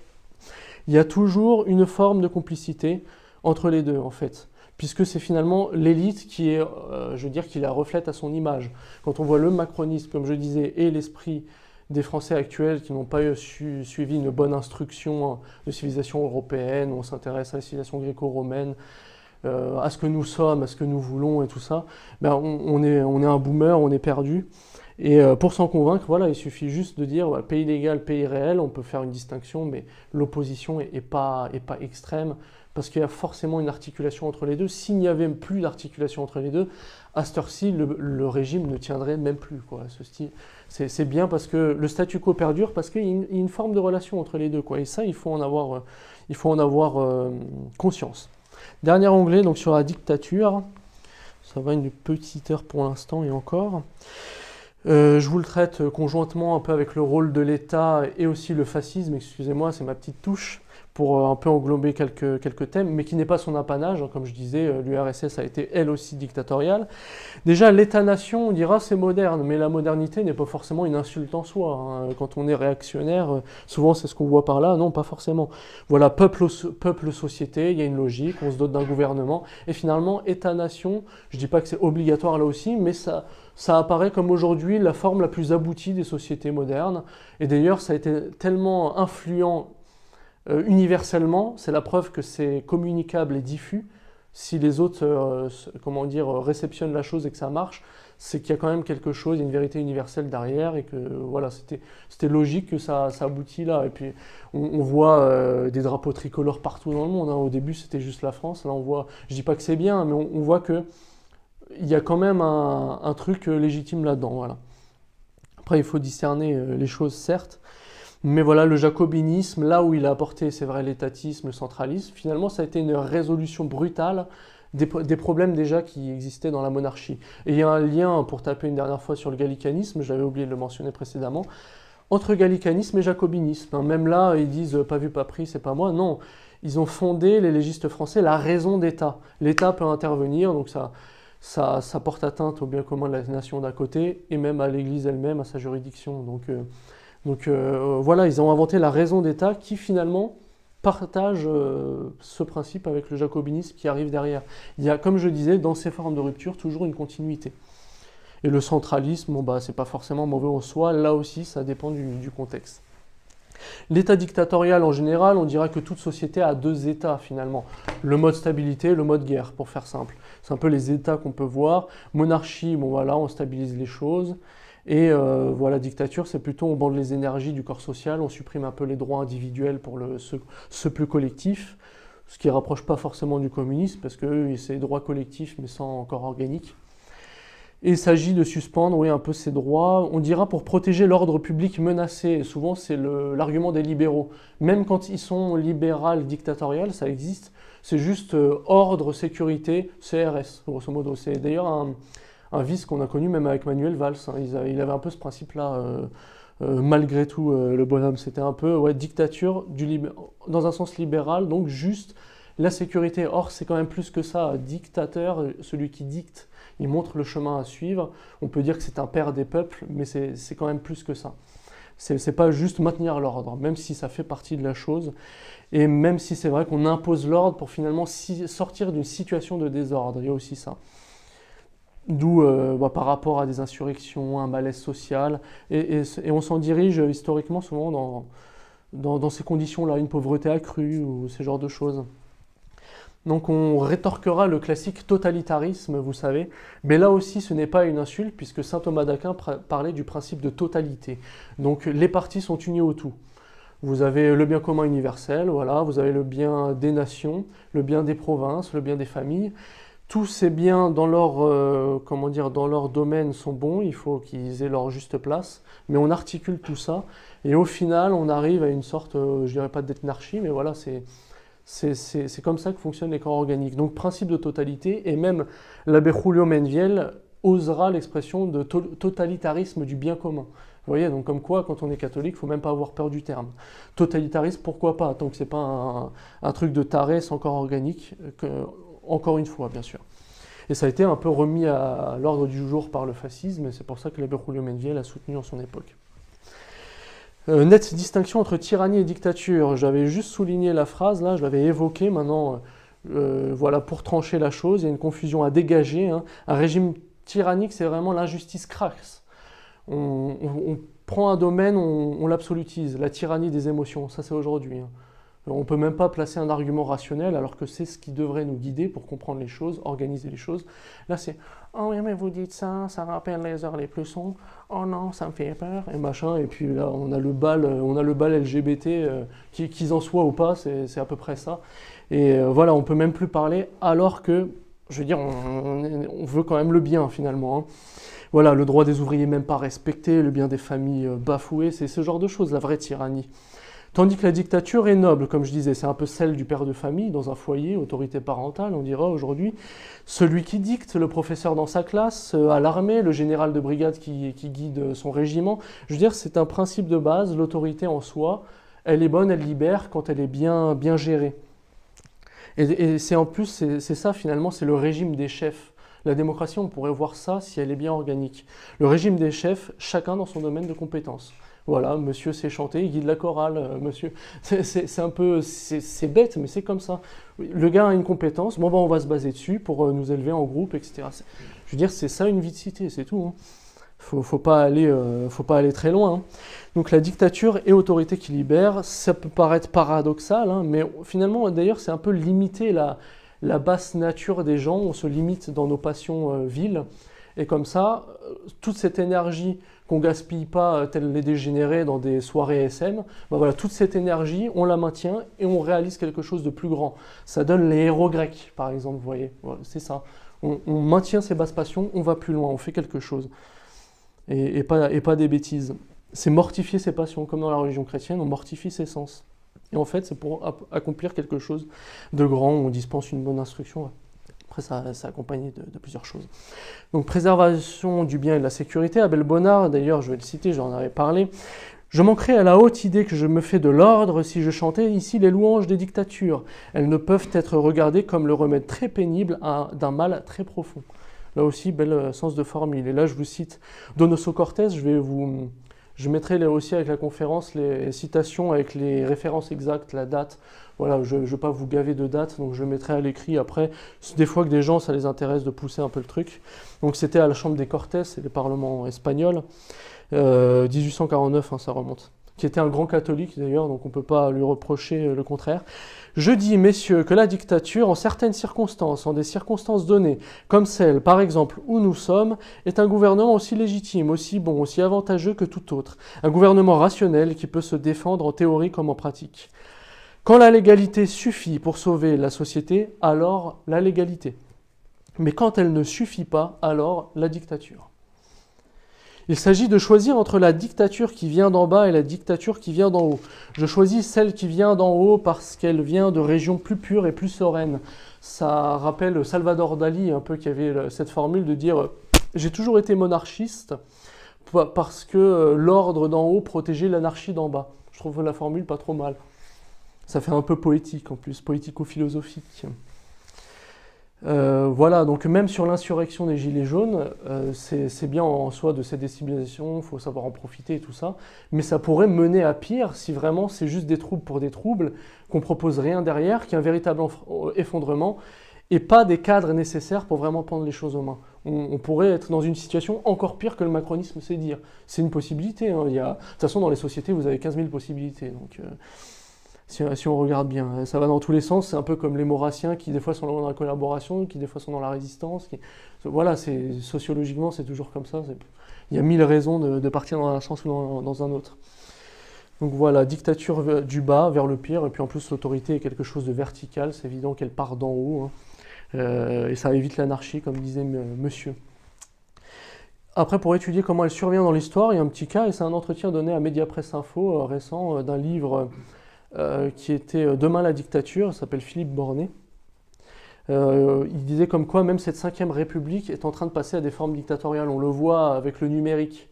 il y a toujours une forme de complicité entre les deux, en fait, puisque c'est finalement l'élite qui est, euh, je veux dire, qui la reflète à son image. Quand on voit le macronisme, comme je disais, et l'esprit des Français actuels qui n'ont pas eu su, suivi une bonne instruction de civilisation européenne, on s'intéresse à la civilisation gréco-romaine, euh, à ce que nous sommes, à ce que nous voulons et tout ça, ben on, on, est, on est un boomer, on est perdu. Et pour s'en convaincre, voilà, il suffit juste de dire voilà, pays légal, pays réel, on peut faire une distinction, mais l'opposition n'est pas, est pas extrême, parce qu'il y a forcément une articulation entre les deux. S'il n'y avait plus d'articulation entre les deux, à cette heure-ci, le, le régime ne tiendrait même plus, quoi. C'est ce bien parce que le statu quo perdure, parce qu'il y a une, une forme de relation entre les deux, quoi. Et ça, il faut en avoir, il faut en avoir euh, conscience. Dernier onglet, donc sur la dictature. Ça va une petite heure pour l'instant et encore. Euh, je vous le traite conjointement un peu avec le rôle de l'État et aussi le fascisme, excusez-moi, c'est ma petite touche, pour un peu englober quelques, quelques thèmes, mais qui n'est pas son apanage. Comme je disais, l'U R S S a été elle aussi dictatoriale. Déjà, l'État-nation, on dira, c'est moderne, mais la modernité n'est pas forcément une insulte en soi, hein. Quand on est réactionnaire, souvent c'est ce qu'on voit par là, non, pas forcément. Voilà, peuple-société, il y a une logique, on se dote d'un gouvernement, et finalement, État-nation, je ne dis pas que c'est obligatoire là aussi, mais ça, ça apparaît comme aujourd'hui la forme la plus aboutie des sociétés modernes, et d'ailleurs, ça a été tellement influent Euh, universellement, c'est la preuve que c'est communicable et diffus. Si les autres euh, comment dire, réceptionnent la chose et que ça marche, c'est qu'il y a quand même quelque chose, une vérité universelle derrière, et que voilà, c'était logique que ça, ça aboutit là. Et puis on, on voit euh, des drapeaux tricolores partout dans le monde, hein. Au début c'était juste la France, là on voit, je dis pas que c'est bien, mais on, on voit que il y a quand même un, un truc légitime là-dedans. Voilà. Après il faut discerner les choses, certes. Mais voilà, le jacobinisme, là où il a apporté, c'est vrai, l'étatisme, le centralisme, finalement, ça a été une résolution brutale des, des problèmes déjà qui existaient dans la monarchie. Et il y a un lien, pour taper une dernière fois sur le gallicanisme, j'avais oublié de le mentionner précédemment, entre gallicanisme et jacobinisme. Même là, ils disent « pas vu, pas pris, c'est pas moi ». Non, ils ont fondé, les légistes français, la raison d'État. L'État peut intervenir, donc ça... Ça, ça porte atteinte au bien commun de la nation d'un côté, et même à l'Église elle-même, à sa juridiction. Donc, euh, donc euh, voilà, ils ont inventé la raison d'État qui finalement partage euh, ce principe avec le jacobinisme qui arrive derrière. Il y a, comme je disais, dans ces formes de rupture, toujours une continuité. Et le centralisme, bon, bah, c'est pas forcément mauvais en soi, là aussi ça dépend du, du contexte. L'État dictatorial en général, on dira que toute société a deux États finalement. Le mode stabilité, le mode guerre, pour faire simple. C'est un peu les États qu'on peut voir. Monarchie, bon voilà, on stabilise les choses. Et euh, voilà, dictature, c'est plutôt on bande les énergies du corps social, on supprime un peu les droits individuels pour le, ce, ce plus collectif. Ce qui ne rapproche pas forcément du communisme, parce que c'est des droits collectifs, mais sans encore organique. Et il s'agit de suspendre oui, un peu ces droits, on dira pour protéger l'ordre public menacé. Et souvent, c'est l'argument des libéraux. Même quand ils sont libérales, dictatoriales, ça existe. C'est juste euh, ordre, sécurité, C R S, grosso modo. C'est d'ailleurs un, un vice qu'on a connu même avec Manuel Valls. Hein. Il, a, il avait un peu ce principe-là. Euh, Euh, malgré tout, euh, le bonhomme, c'était un peu ouais, dictature du lib... dans un sens libéral, donc juste la sécurité. Or, c'est quand même plus que ça. Dictateur, celui qui dicte, il montre le chemin à suivre. On peut dire que c'est un père des peuples, mais c'est quand même plus que ça. C'est pas juste maintenir l'ordre, même si ça fait partie de la chose. Et même si c'est vrai qu'on impose l'ordre pour finalement si... sortir d'une situation de désordre, il y a aussi ça. D'où, euh, bah, par rapport à des insurrections, un malaise social, et, et, et on s'en dirige historiquement souvent dans, dans, dans ces conditions-là, une pauvreté accrue ou ce genre de choses. Donc on rétorquera le classique totalitarisme, vous savez, mais là aussi ce n'est pas une insulte, puisque saint Thomas d'Aquin parlait du principe de totalité. Donc les parties sont unies au tout. Vous avez le bien commun universel, voilà, vous avez le bien des nations, le bien des provinces, le bien des familles. Tous ces biens dans leur, euh, comment dire, dans leur domaine sont bons, il faut qu'ils aient leur juste place, mais on articule tout ça, et au final, on arrive à une sorte, euh, je dirais pas d'ethnarchie, mais voilà, c'est comme ça que fonctionnent les corps organiques. Donc, principe de totalité, et même l'abbé Julio Menviel osera l'expression de to totalitarisme du bien commun. Vous voyez, donc comme quoi, quand on est catholique, il ne faut même pas avoir peur du terme. Totalitarisme, pourquoi pas, tant que ce n'est pas un, un truc de taré sans corps organique, que, encore une fois, bien sûr. Et ça a été un peu remis à l'ordre du jour par le fascisme, et c'est pour ça que l'abbé Julio Menviel l'a soutenu en son époque. Euh, nette distinction entre tyrannie et dictature. J'avais juste souligné la phrase, là, je l'avais évoquée. Maintenant, euh, voilà, pour trancher la chose, il y a une confusion à dégager. Hein. Un régime tyrannique, c'est vraiment l'injustice crasse. On, on, on prend un domaine, on, on l'absolutise. La tyrannie des émotions, ça c'est aujourd'hui. Hein. On ne peut même pas placer un argument rationnel alors que c'est ce qui devrait nous guider pour comprendre les choses, organiser les choses. Là, c'est « Oh oui, mais vous dites ça, ça rappelle les heures les plus sombres. Oh non, ça me fait peur. » Et machin, et puis là, on a le bal, on a le bal L G B T, euh, qu'ils en soient ou pas, c'est à peu près ça. Et euh, voilà, on ne peut même plus parler alors que, je veux dire, on, on veut quand même le bien, finalement. Hein. Voilà, le droit des ouvriers même pas respecté, le bien des familles euh, bafoué, c'est ce genre de choses, la vraie tyrannie. Tandis que la dictature est noble, comme je disais, c'est un peu celle du père de famille, dans un foyer, autorité parentale, on dira aujourd'hui. Celui qui dicte, le professeur dans sa classe, à l'armée, le général de brigade qui, qui guide son régiment. Je veux dire, c'est un principe de base, l'autorité en soi, elle est bonne, elle libère quand elle est bien, bien gérée. Et, et c'est en plus, c'est ça finalement, c'est le régime des chefs. La démocratie, on pourrait voir ça si elle est bien organique. Le régime des chefs, chacun dans son domaine de compétences. Voilà, monsieur sait chanter, il guide la chorale, euh, monsieur. C'est un peu, c'est bête, mais c'est comme ça. Le gars a une compétence, bon ben on va se baser dessus pour euh, nous élever en groupe, et cetera. Je veux dire, c'est ça une vie de cité, c'est tout. Hein. Faut, faut pas aller, euh, faut pas aller très loin. Hein. Donc la dictature et autorité qui libère, ça peut paraître paradoxal, hein, mais finalement, d'ailleurs, c'est un peu limiter la, la basse nature des gens. On se limite dans nos passions euh, viles. Et comme ça, toute cette énergie qu'on gaspille pas, telle les dégénérés dans des soirées S M, ben voilà, toute cette énergie, on la maintient et on réalise quelque chose de plus grand. Ça donne les héros grecs, par exemple, vous voyez, voilà, c'est ça. On, on maintient ces basses passions, on va plus loin, on fait quelque chose. Et, et, pas, et pas des bêtises. C'est mortifier ses passions, comme dans la religion chrétienne, on mortifie ses sens. Et en fait, c'est pour accomplir quelque chose de grand, on dispense une bonne instruction. Ouais. Après, ça, ça accompagné de, de plusieurs choses. Donc, préservation du bien et de la sécurité. Abel Bonnard, d'ailleurs, je vais le citer, j'en avais parlé. « Je manquerai à la haute idée que je me fais de l'ordre si je chantais ici les louanges des dictatures. Elles ne peuvent être regardées comme le remède très pénible d'un mal très profond. » Là aussi, bel sens de formule. Et là, je vous cite Donoso Cortés, je vais vous... Je mettrai les, aussi avec la conférence les citations avec les références exactes, la date. Voilà, je ne vais pas vous gaver de dates, donc je mettrai à l'écrit après. Des fois que des gens, ça les intéresse de pousser un peu le truc. Donc c'était à la Chambre des Cortés, c'est le Parlement espagnol, euh, mille huit cent quarante-neuf, hein, ça remonte. qui était un grand catholique d'ailleurs, donc on ne peut pas lui reprocher le contraire. Je dis, messieurs, que la dictature, en certaines circonstances, en des circonstances données, comme celle, par exemple, où nous sommes, est un gouvernement aussi légitime, aussi bon, aussi avantageux que tout autre. Un gouvernement rationnel qui peut se défendre en théorie comme en pratique. Quand la légalité suffit pour sauver la société, alors la légalité. Mais quand elle ne suffit pas, alors la dictature. Il s'agit de choisir entre la dictature qui vient d'en bas et la dictature qui vient d'en haut. Je choisis celle qui vient d'en haut parce qu'elle vient de régions plus pures et plus sereines. Ça rappelle Salvador Dali, un peu, qui avait cette formule de dire « j'ai toujours été monarchiste parce que l'ordre d'en haut protégeait l'anarchie d'en bas ». Je trouve la formule pas trop mal. Ça fait un peu poétique en plus, poético-philosophique. Euh, voilà, donc même sur l'insurrection des Gilets jaunes, euh, c'est bien en soi de cette déstabilisation, il faut savoir en profiter et tout ça, mais ça pourrait mener à pire si vraiment c'est juste des troubles pour des troubles, qu'on ne propose rien derrière, qu'il y a un véritable effondrement, et pas des cadres nécessaires pour vraiment prendre les choses en main. On, on pourrait être dans une situation encore pire que le macronisme sait dire. C'est une possibilité, hein, il y a, de toute façon dans les sociétés vous avez quinze mille possibilités, donc... Euh, si on regarde bien, ça va dans tous les sens, c'est un peu comme les Maurassiens qui des fois sont dans la collaboration, qui des fois sont dans la résistance. Qui... Voilà, sociologiquement c'est toujours comme ça, il y a mille raisons de, de partir dans un sens ou dans, dans un autre. Donc voilà, dictature du bas vers le pire, et puis en plus l'autorité est quelque chose de vertical, c'est évident qu'elle part d'en haut, hein. Euh, et ça évite l'anarchie comme disait monsieur. Après, pour étudier comment elle survient dans l'histoire, il y a un petit cas, et c'est un entretien donné à Mediapresse Info euh, récent euh, d'un livre... Euh, Euh, qui était euh, « Demain la dictature », il s'appelle Philippe Bornet. Euh, il disait comme quoi même cette cinquième République est en train de passer à des formes dictatoriales. On le voit avec le numérique.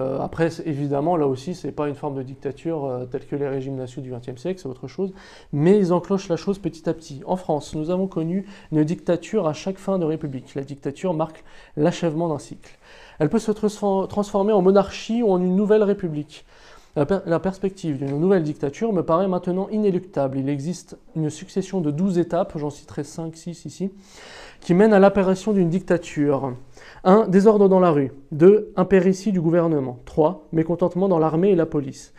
Euh, après, évidemment, là aussi, ce n'est pas une forme de dictature euh, telle que les régimes nationaux du vingtième siècle, c'est autre chose. Mais ils enclenchent la chose petit à petit. En France, nous avons connu une dictature à chaque fin de République. La dictature marque l'achèvement d'un cycle. Elle peut se transformer en monarchie ou en une nouvelle République. La perspective d'une nouvelle dictature me paraît maintenant inéluctable. Il existe une succession de douze étapes, j'en citerai cinq, six ici, qui mènent à l'apparition d'une dictature. un Désordre dans la rue. deux Impéritie du gouvernement. trois Mécontentement dans l'armée et la police.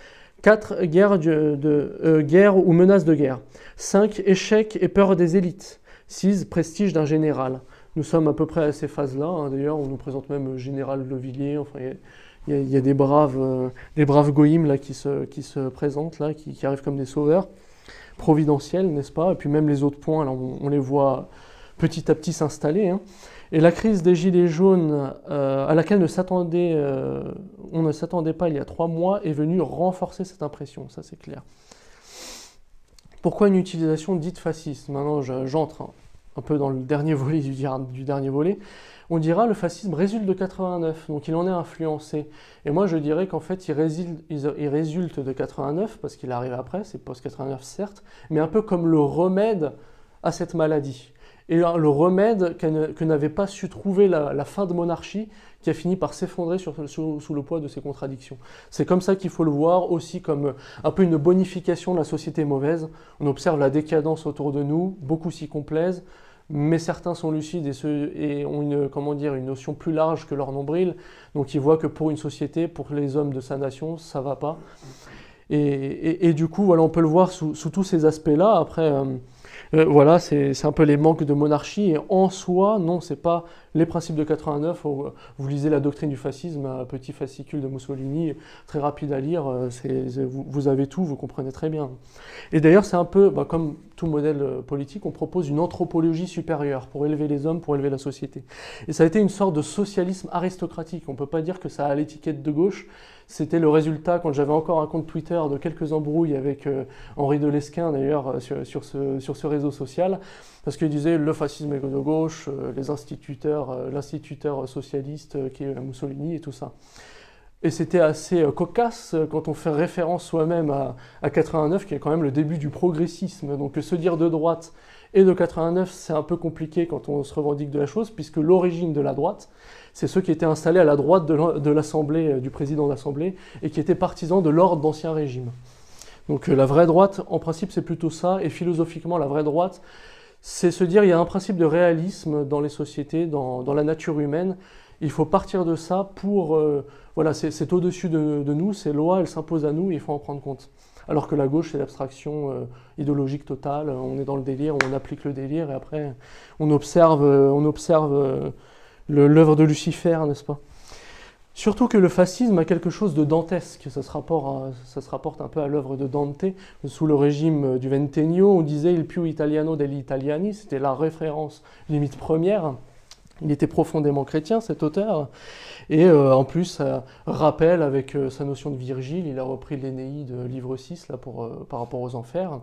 quatre Guerre, de, de, euh, guerre ou menace de guerre. cinq Échec et peur des élites. six Prestige d'un général. Nous sommes à peu près à ces phases-là, hein. D'ailleurs on nous présente même Général Levillier, enfin... Il y, y a des braves, euh, des braves goïms là, qui, se, qui se présentent, là, qui, qui arrivent comme des sauveurs providentiels, n'est-ce pas? Et puis même les autres points, là, on, on les voit petit à petit s'installer. Hein. Et la crise des Gilets jaunes, euh, à laquelle ne s'attendait, euh, on ne s'attendait pas il y a trois mois, est venue renforcer cette impression, ça c'est clair. Pourquoi une utilisation dite fasciste? Maintenant j'entre hein, un peu dans le dernier volet du, du dernier volet. On dira le fascisme résulte de quatre-vingt-neuf, donc il en est influencé. Et moi je dirais qu'en fait il résulte, il résulte de quatre-vingt-neuf, parce qu'il arrive après, c'est post-quatre-vingt-neuf certes, mais un peu comme le remède à cette maladie. Et le remède que n'avait pas su trouver la, la fin de monarchie, qui a fini par s'effondrer sous, sous le poids de ses contradictions. C'est comme ça qu'il faut le voir, aussi comme un peu une bonification de la société mauvaise. On observe la décadence autour de nous, beaucoup s'y complaisent, mais certains sont lucides et, ceux, et ont une, comment dire, une notion plus large que leur nombril, donc ils voient que pour une société, pour les hommes de sa nation, ça ne va pas. Et, et, et du coup, voilà, on peut le voir sous, sous tous ces aspects-là. Après, euh, euh, voilà, c'est un peu les manques de monarchie, et en soi, non, ce n'est pas les principes de quatre-vingt-neuf, vous lisez la doctrine du fascisme, un petit fascicule de Mussolini, très rapide à lire, c'est, vous, vous avez tout, vous comprenez très bien. Et d'ailleurs, c'est un peu, bah, comme tout modèle politique, on propose une anthropologie supérieure pour élever les hommes, pour élever la société. Et ça a été une sorte de socialisme aristocratique, on ne peut pas dire que ça a l'étiquette de gauche, c'était le résultat, quand j'avais encore un compte Twitter, de quelques embrouilles avec euh, Henri de Lesquin d'ailleurs, sur, sur, ce, sur ce réseau social, parce qu'il disait le fascisme est de gauche, les instituteurs, l'instituteur socialiste qui est Mussolini et tout ça. Et c'était assez cocasse quand on fait référence soi-même à, à quatre-vingt-neuf, qui est quand même le début du progressisme. Donc se dire de droite et de quatre-vingt-neuf, c'est un peu compliqué quand on se revendique de la chose, puisque l'origine de la droite, c'est ceux qui étaient installés à la droite de l'Assemblée, du président de l'Assemblée, et qui étaient partisans de l'ordre d'Ancien Régime. Donc la vraie droite, en principe, c'est plutôt ça, et philosophiquement, la vraie droite, c'est se dire qu'il y a un principe de réalisme dans les sociétés, dans, dans la nature humaine. Il faut partir de ça pour... Euh, voilà, c'est au-dessus de, de nous, ces lois, elles s'imposent à nous et il faut en prendre compte. Alors que la gauche, c'est l'abstraction euh, idéologique totale, on est dans le délire, on applique le délire et après on observe, euh, on observe euh, l'œuvre de Lucifer, n'est-ce pas? Surtout que le fascisme a quelque chose de dantesque, ça se, rapporte à, ça se rapporte un peu à l'œuvre de Dante. Sous le régime du Ventennio, on disait « il più italiano degli italiani », c'était la référence limite première. Il était profondément chrétien, cet auteur, et euh, en plus, euh, rappel avec euh, sa notion de Virgile, il a repris l'Énéide, euh, livre six, là, pour, euh, par rapport aux enfers,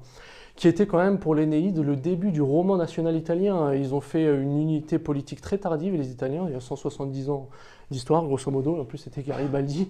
qui était quand même pour l'Énéide le début du roman national italien. Ils ont fait une unité politique très tardive, les Italiens, il y a cent soixante-dix ans d'histoire, grosso modo, en plus c'était Garibaldi.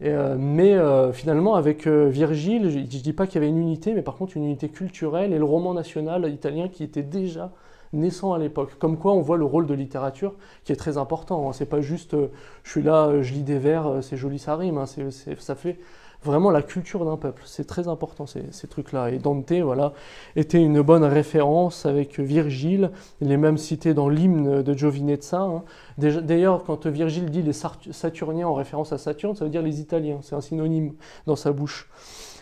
Et, euh, mais euh, finalement, avec euh, Virgile, je ne dis pas qu'il y avait une unité, mais par contre une unité culturelle, et le roman national italien qui était déjà naissant à l'époque. Comme quoi on voit le rôle de littérature qui est très important. Hein. C'est pas juste euh, je suis là, euh, je lis des vers, euh, c'est joli, ça rime. Hein. C'est, c'est, ça fait vraiment la culture d'un peuple. C'est très important ces, ces trucs-là. Et Dante, voilà, était une bonne référence avec Virgile. Il est même cité dans l'hymne de Giovinezza. Hein. D'ailleurs, quand Virgile dit les Saturniens en référence à Saturne, ça veut dire les Italiens. C'est un synonyme dans sa bouche.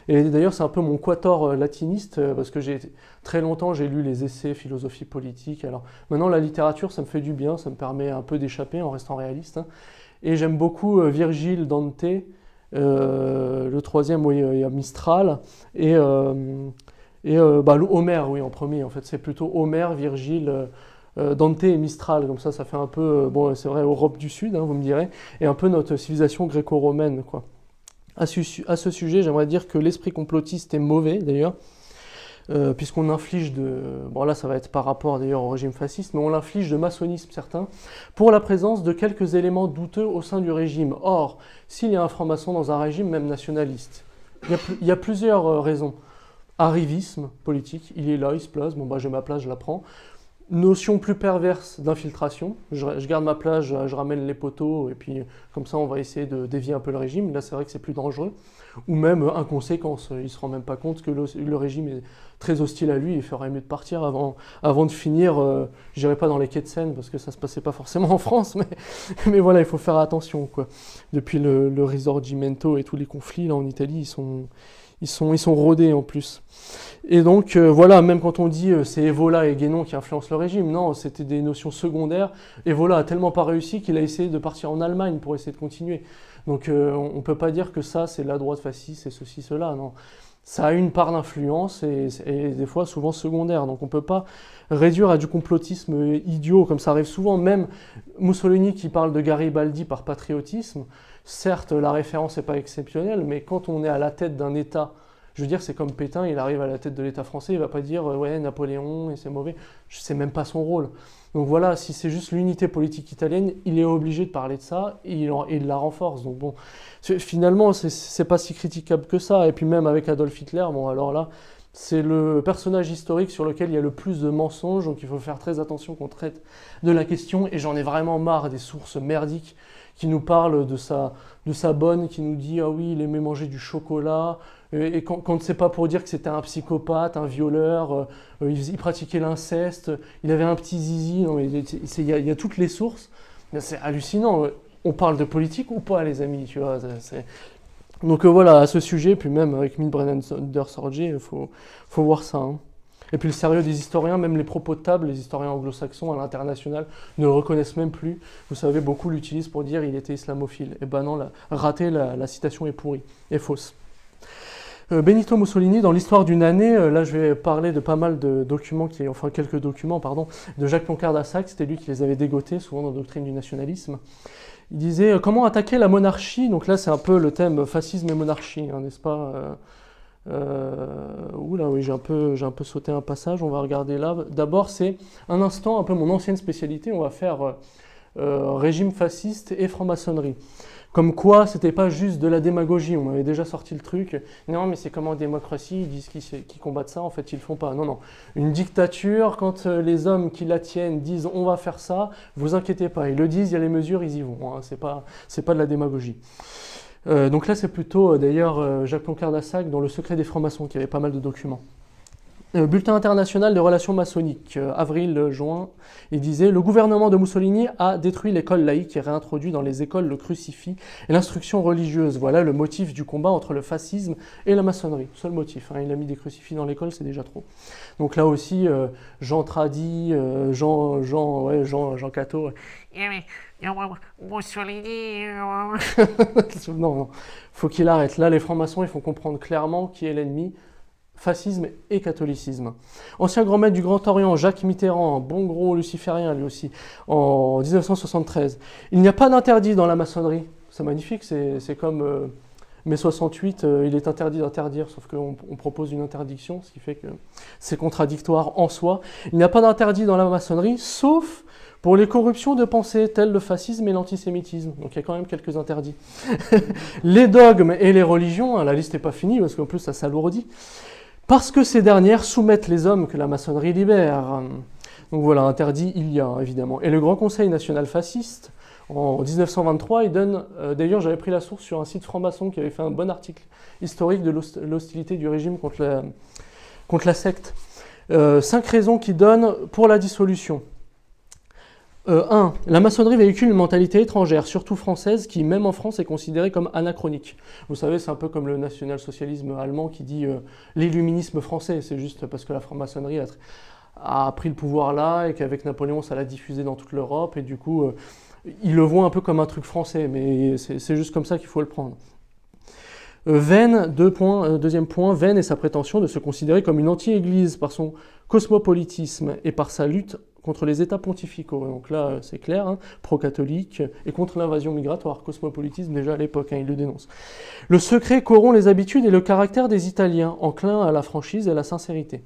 Et d'ailleurs, c'est un peu mon quator latiniste, parce que j'ai très longtemps, j'ai lu les essais, philosophie politique. Alors maintenant, la littérature, ça me fait du bien, ça me permet un peu d'échapper en restant réaliste. Hein. Et j'aime beaucoup Virgile, Dante, euh, le troisième, oui, il y a Mistral, et, euh, et euh, bah, Homère, oui, en premier, en fait. C'est plutôt Homère, Virgile, euh, Dante et Mistral, comme ça, ça fait un peu, bon, c'est vrai, Europe du Sud, hein, vous me direz, et un peu notre civilisation gréco-romaine, quoi. À ce sujet, j'aimerais dire que l'esprit complotiste est mauvais, d'ailleurs, euh, puisqu'on inflige de... Bon, là, ça va être par rapport, d'ailleurs, au régime fasciste, mais on l'inflige de maçonnisme, certains, pour la présence de quelques éléments douteux au sein du régime. Or, s'il y a un franc-maçon dans un régime, même nationaliste, il y a, il y a plusieurs euh, raisons. Arrivisme politique, il est là, il se place, bon, bah, j'ai ma place, je la prends. Notion plus perverse d'infiltration, je, je garde ma plage, je, je ramène les poteaux et puis comme ça on va essayer de dévier un peu le régime, là c'est vrai que c'est plus dangereux, ou même euh, inconséquence, il ne se rend même pas compte que le, le régime est très hostile à lui, il ferait mieux de partir avant, avant de finir, euh, je n'irai pas dans les quais de Seine parce que ça ne se passait pas forcément en France, mais, mais voilà, il faut faire attention, quoi. Depuis le, le Risorgimento et tous les conflits là en Italie, ils sont... Ils sont, ils sont rodés en plus. Et donc, euh, voilà, même quand on dit euh, c'est Evola et Guénon qui influencent le régime, non, c'était des notions secondaires. Evola a tellement pas réussi qu'il a essayé de partir en Allemagne pour essayer de continuer. Donc, euh, on ne peut pas dire que ça, c'est la droite fasciste, c'est ceci, cela, non. Ça a une part d'influence et, et des fois souvent secondaire. Donc on ne peut pas réduire à du complotisme idiot, comme ça arrive souvent. Même Mussolini qui parle de Garibaldi par patriotisme, certes la référence n'est pas exceptionnelle, mais quand on est à la tête d'un État, je veux dire c'est comme Pétain, il arrive à la tête de l'État français, il ne va pas dire « ouais, Napoléon, et c'est mauvais », c'est même pas son rôle. Donc voilà, si c'est juste l'unité politique italienne, il est obligé de parler de ça et il, en, il la renforce. Donc bon, finalement, c'est pas si critiquable que ça. Et puis même avec Adolf Hitler, bon alors là, c'est le personnage historique sur lequel il y a le plus de mensonges. Donc il faut faire très attention qu'on traite de la question. Et j'en ai vraiment marre des sources merdiques qui nous parlent de sa, de sa bonne, qui nous dit « ah oui, il aimait manger du chocolat ». Et quand, quand c'est pas pour dire que c'était un psychopathe, un violeur, euh, il, il pratiquait l'inceste, il avait un petit zizi, non, mais il y a, il y a toutes les sources, c'est hallucinant. On parle de politique ou pas, les amis, tu vois, c'est... Donc euh, voilà, à ce sujet, puis même avec Milbrennan Sorge, il faut, faut voir ça. Hein. Et puis le sérieux des historiens, même les propos de table, les historiens anglo-saxons à l'international ne le reconnaissent même plus. Vous savez, beaucoup l'utilisent pour dire il était islamophile. Et ben non, la, raté, la, la citation est pourrie, est fausse. Benito Mussolini, dans l'histoire d'une année, là je vais parler de pas mal de documents, qui, enfin quelques documents, pardon, de Jacques Plancard-Assac, c'était lui qui les avait dégotés, souvent dans la doctrine du nationalisme. Il disait « Comment attaquer la monarchie ?» Donc là c'est un peu le thème fascisme et monarchie, n'est-ce hein, pas euh, euh, Oula, oui, j'ai un, un peu sauté un passage, on va regarder là. D'abord c'est un instant, un peu mon ancienne spécialité, on va faire euh, régime fasciste et franc-maçonnerie. Comme quoi, c'était pas juste de la démagogie, on avait déjà sorti le truc. Non, mais c'est comme en démocratie, ils disent qu'ils qu'ils combattent ça, en fait, ils le font pas. Non, non. Une dictature, quand les hommes qui la tiennent disent « on va faire ça », vous inquiétez pas. Ils le disent, il y a les mesures, ils y vont. Hein. C'est pas, c'est pas de la démagogie. Euh, donc là, c'est plutôt, d'ailleurs, Jacques Plancard-Assac dans « Le secret des francs-maçons », qui avait pas mal de documents. euh, Bulletin international des relations maçonniques, euh, avril-juin, il disait « Le gouvernement de Mussolini a détruit l'école laïque et réintroduit dans les écoles le crucifix et l'instruction religieuse. Voilà le motif du combat entre le fascisme et la maçonnerie. » Seul motif, hein, il a mis des crucifix dans l'école, c'est déjà trop. Donc là aussi, euh, Jean Tradi, euh, Jean, Jean, ouais, Jean, Jean Cateau... Mussolini... non, non, faut qu'il arrête. Là, les francs-maçons, ils font comprendre clairement qui est l'ennemi. Fascisme et catholicisme. Ancien grand maître du Grand Orient, Jacques Mitterrand, bon gros luciférien lui aussi, en mille neuf cent soixante-treize. Il n'y a pas d'interdit dans la maçonnerie. C'est magnifique, c'est comme euh, mai soixante-huit, euh, il est interdit d'interdire, sauf qu'on on propose une interdiction, ce qui fait que c'est contradictoire en soi. Il n'y a pas d'interdit dans la maçonnerie, sauf... pour les corruptions de pensée, telles le fascisme et l'antisémitisme. Donc il y a quand même quelques interdits. Les dogmes et les religions, hein, la liste n'est pas finie parce qu'en plus ça s'alourdit, parce que ces dernières soumettent les hommes que la maçonnerie libère. Donc voilà, interdit il y a évidemment. Et le Grand Conseil national fasciste, en mille neuf cent vingt-trois, il donne... Euh, d'ailleurs j'avais pris la source sur un site franc-maçon qui avait fait un bon article historique de l'hostilité du régime contre la, contre la secte. Euh, cinq raisons qu'il donne pour la dissolution. un. Euh, la maçonnerie véhicule une mentalité étrangère, surtout française, qui même en France est considérée comme anachronique. Vous savez, c'est un peu comme le national-socialisme allemand qui dit euh, l'illuminisme français, c'est juste parce que la franc-maçonnerie a, a pris le pouvoir là et qu'avec Napoléon ça l'a diffusé dans toute l'Europe et du coup euh, ils le voient un peu comme un truc français, mais c'est juste comme ça qu'il faut le prendre. Vaine, deux points, euh, deuxième point, Vaine et sa prétention de se considérer comme une anti-église par son cosmopolitisme et par sa lutte contre les États pontificaux. Donc là, c'est clair, hein, pro-catholique et contre l'invasion migratoire, cosmopolitisme déjà à l'époque, hein, il le dénonce. Le secret corrompt les habitudes et le caractère des Italiens, enclin à la franchise et à la sincérité.